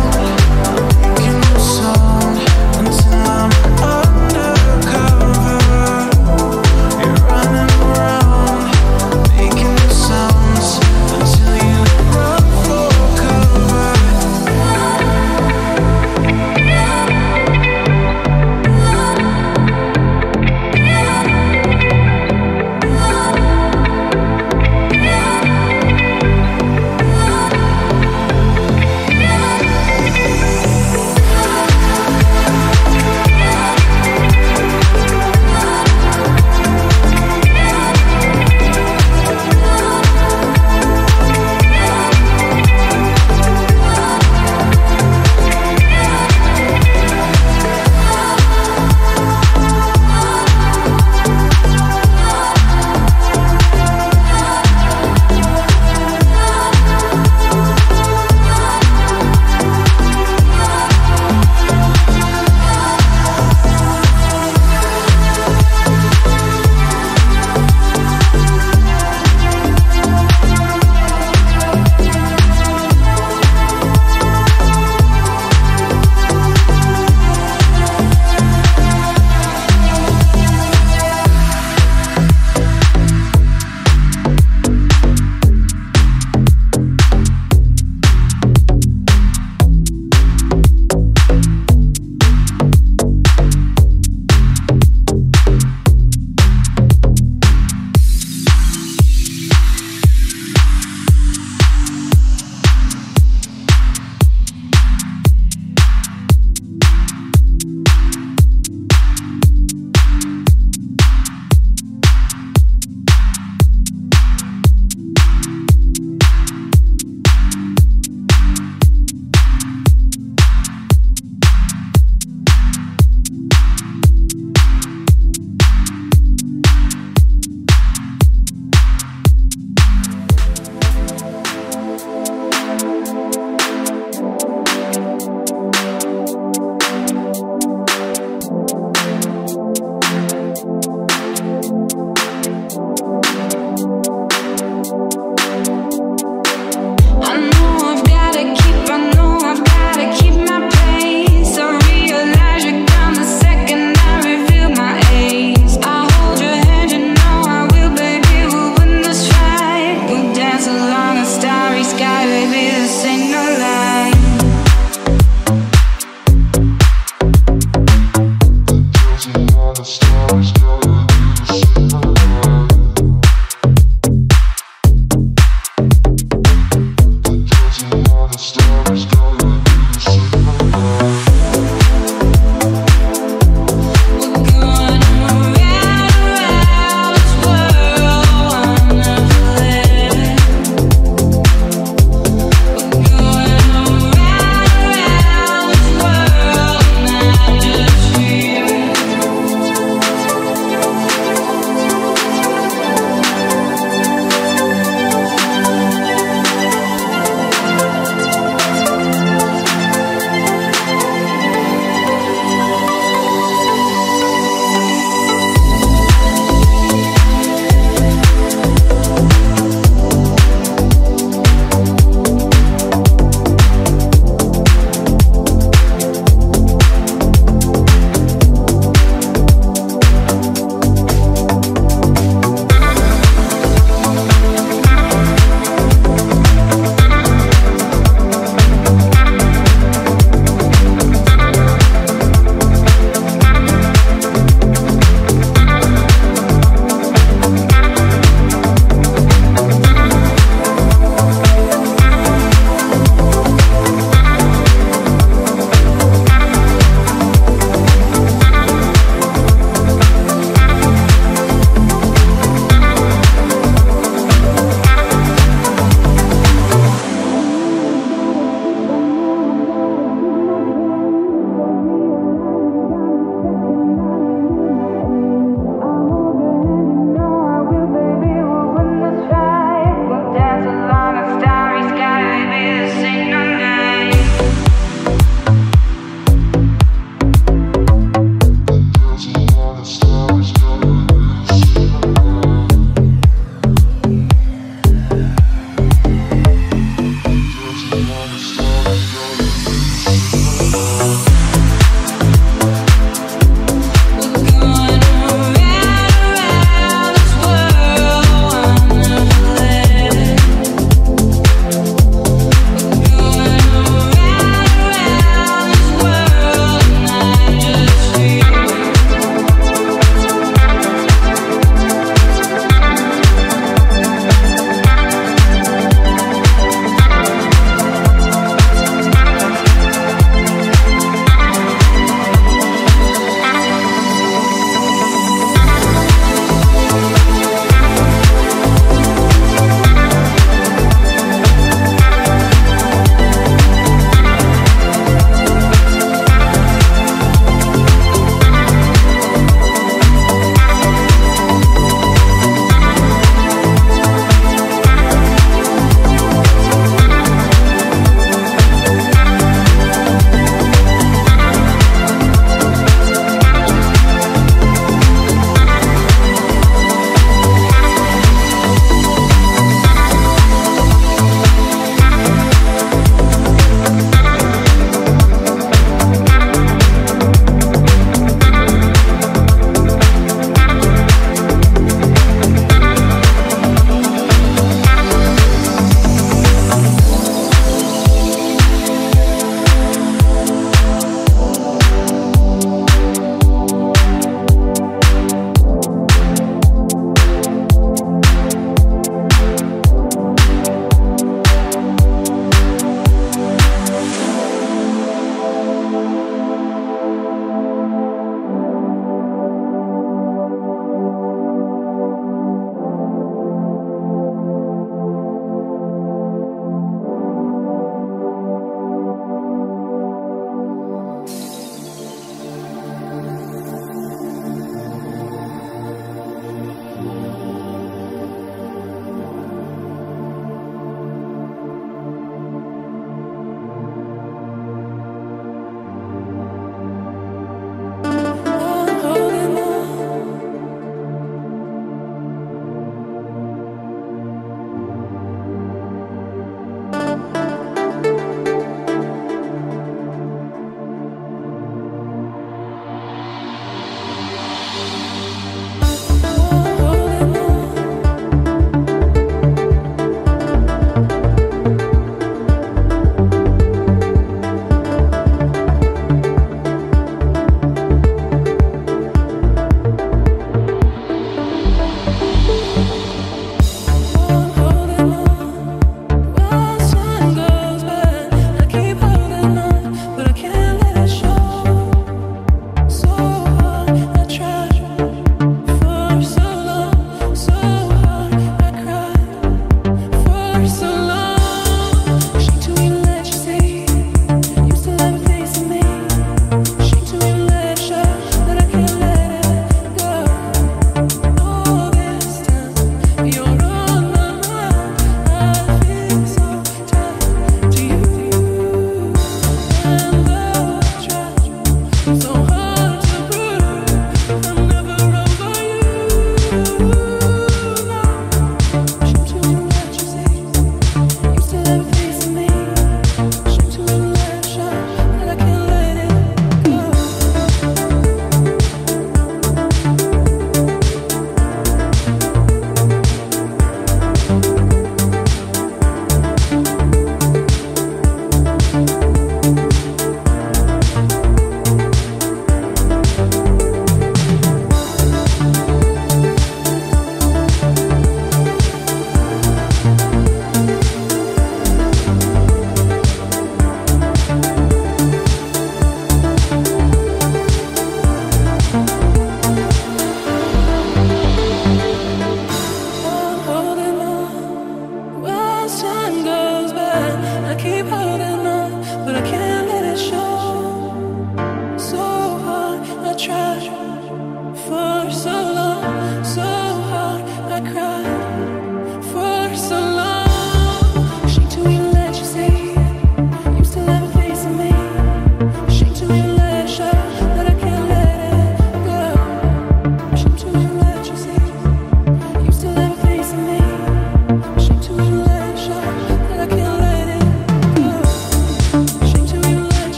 along a starry sky, baby, this ain't no lie.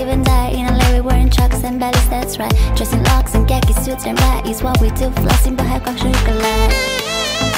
even die. In L A we wearing trucks and bellies, that's right. Dressing locks and khaki suits and black is what we do. Flossing but have luxury collide. You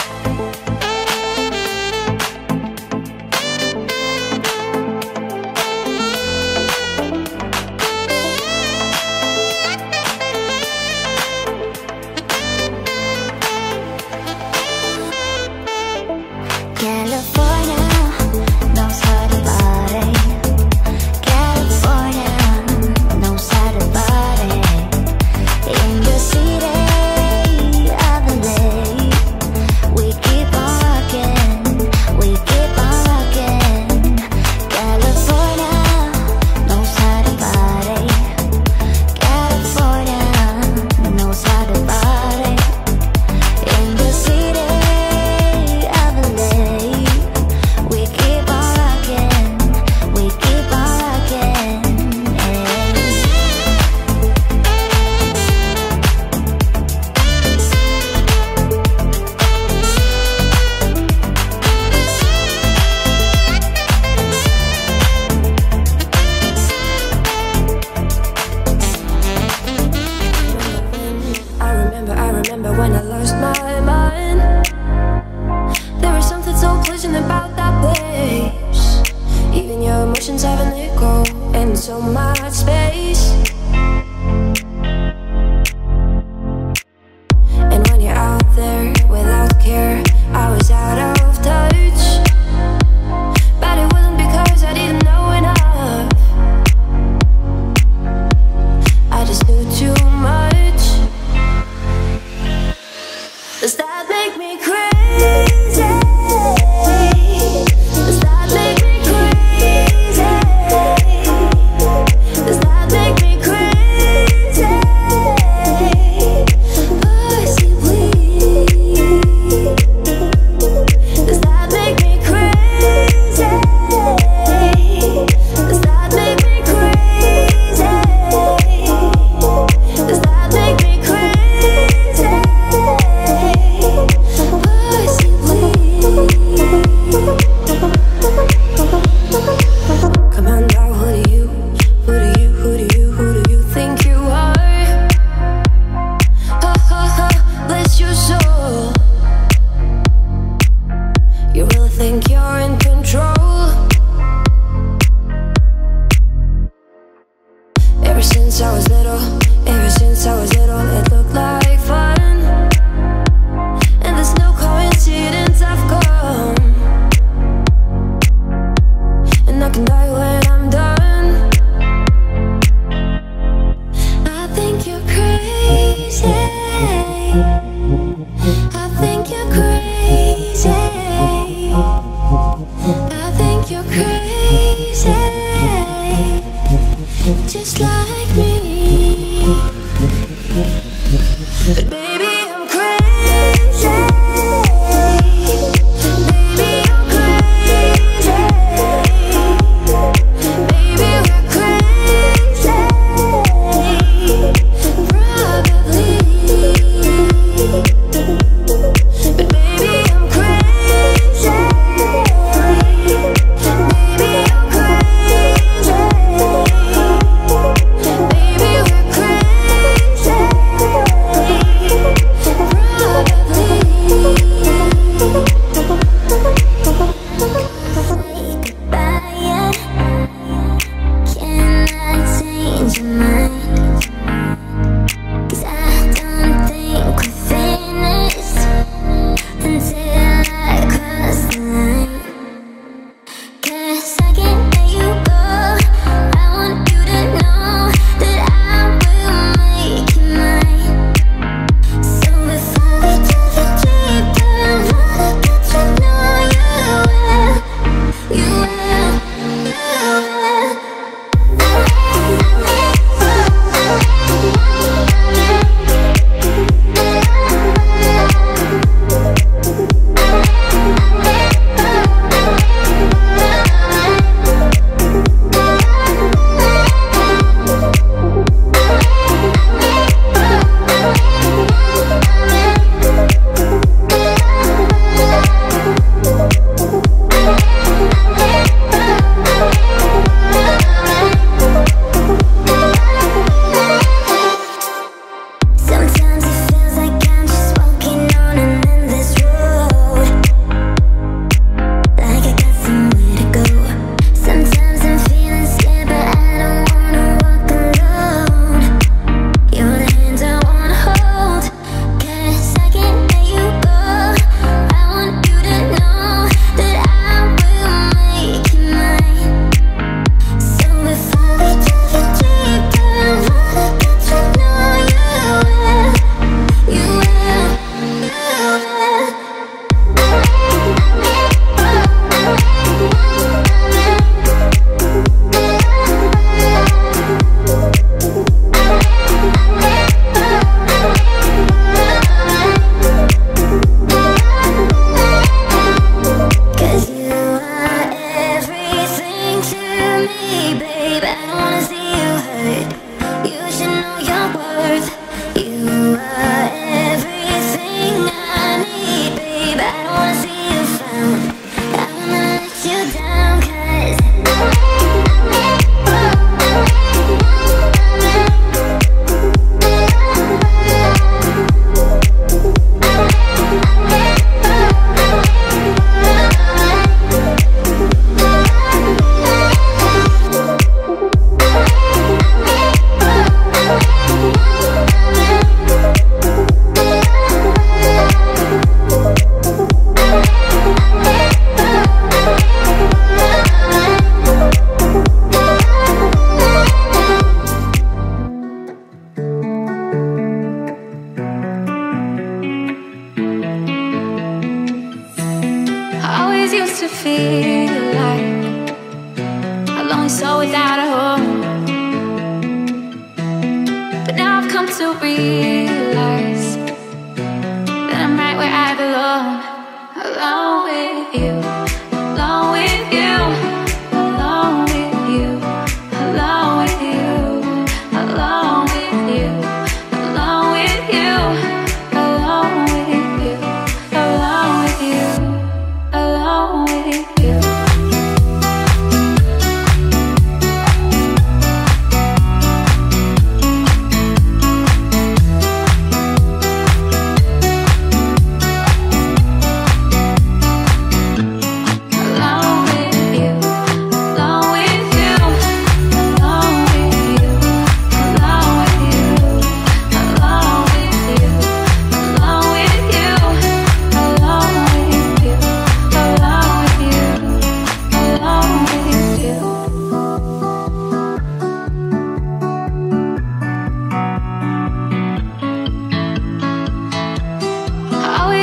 to realize that I'm right where I belong, alone with you, alone with you, alone with you, alone with you, alone with you, alone with you, alone with you, alone with you, alone with you.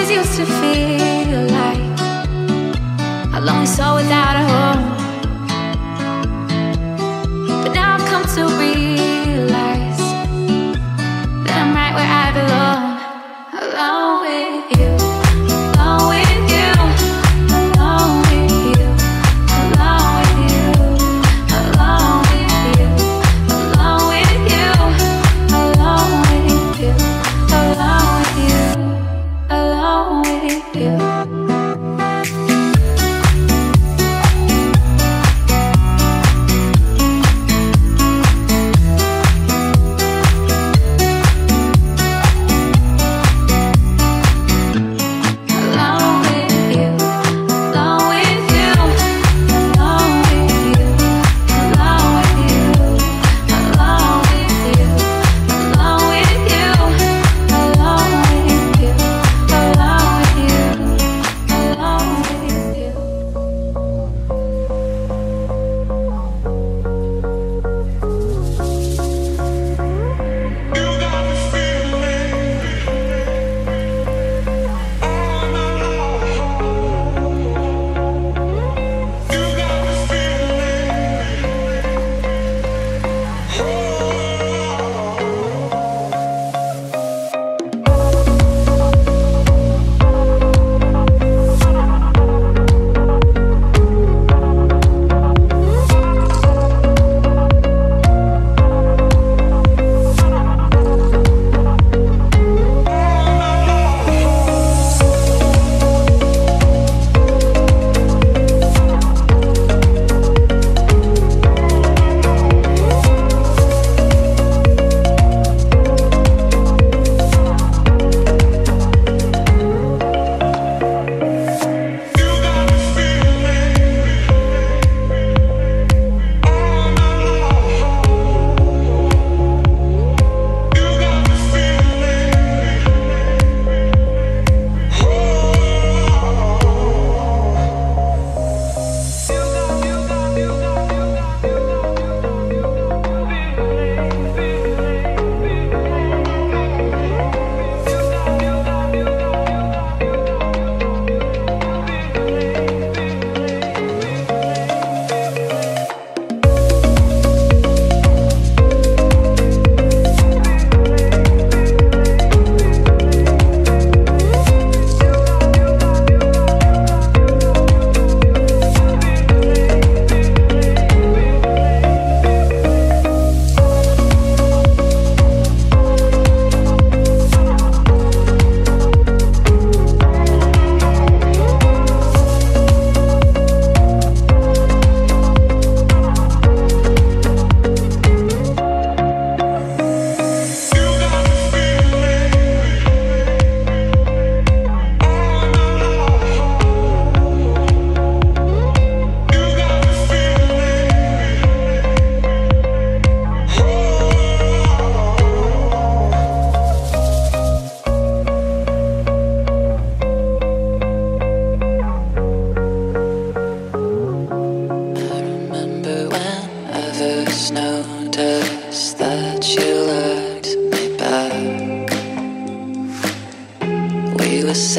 Used to feel like I lonely soul without a home, but now I've come to realize that I'm right where I belong, alone with you.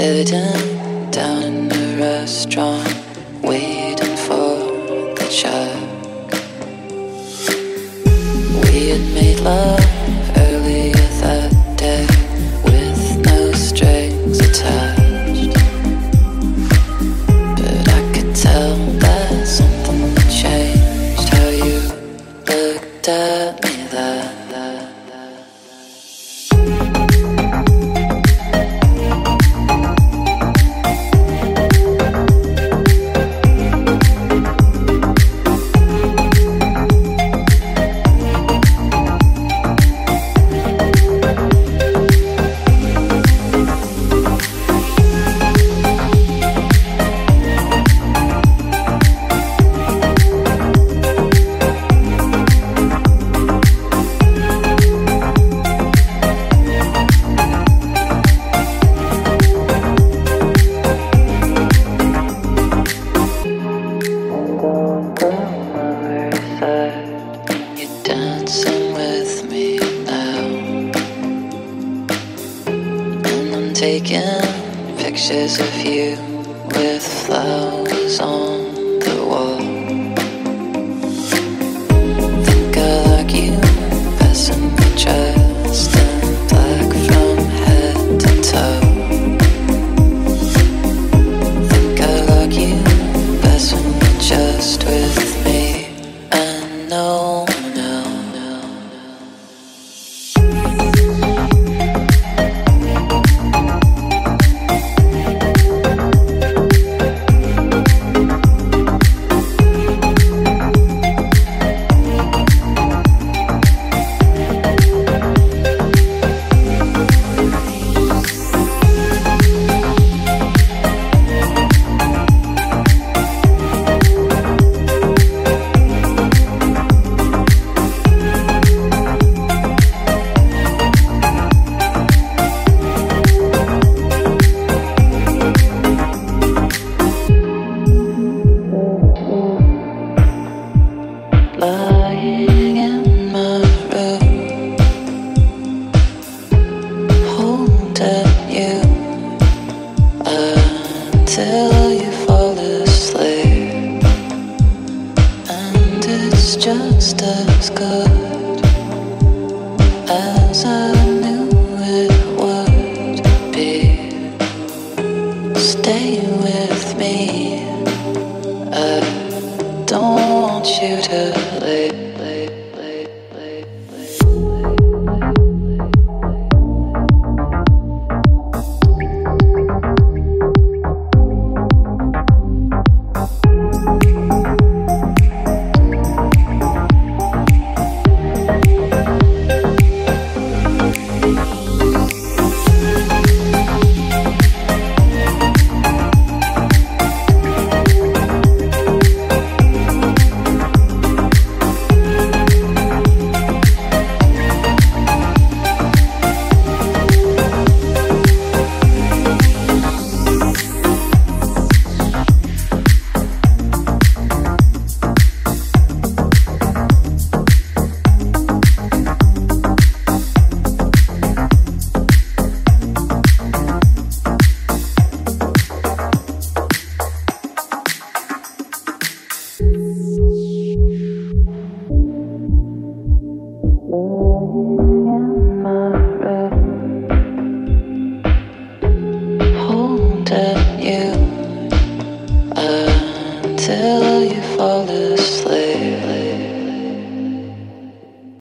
Sitting down in the restaurant, waiting for the check. We had made love earlier that taking pictures of you with flowers on the wall. Think I like you, passing the trust in black from head to toe. Think I like you, passing the trust with me and no one else. Lying in my room, holding you until you fall asleep, and it's just as good as I.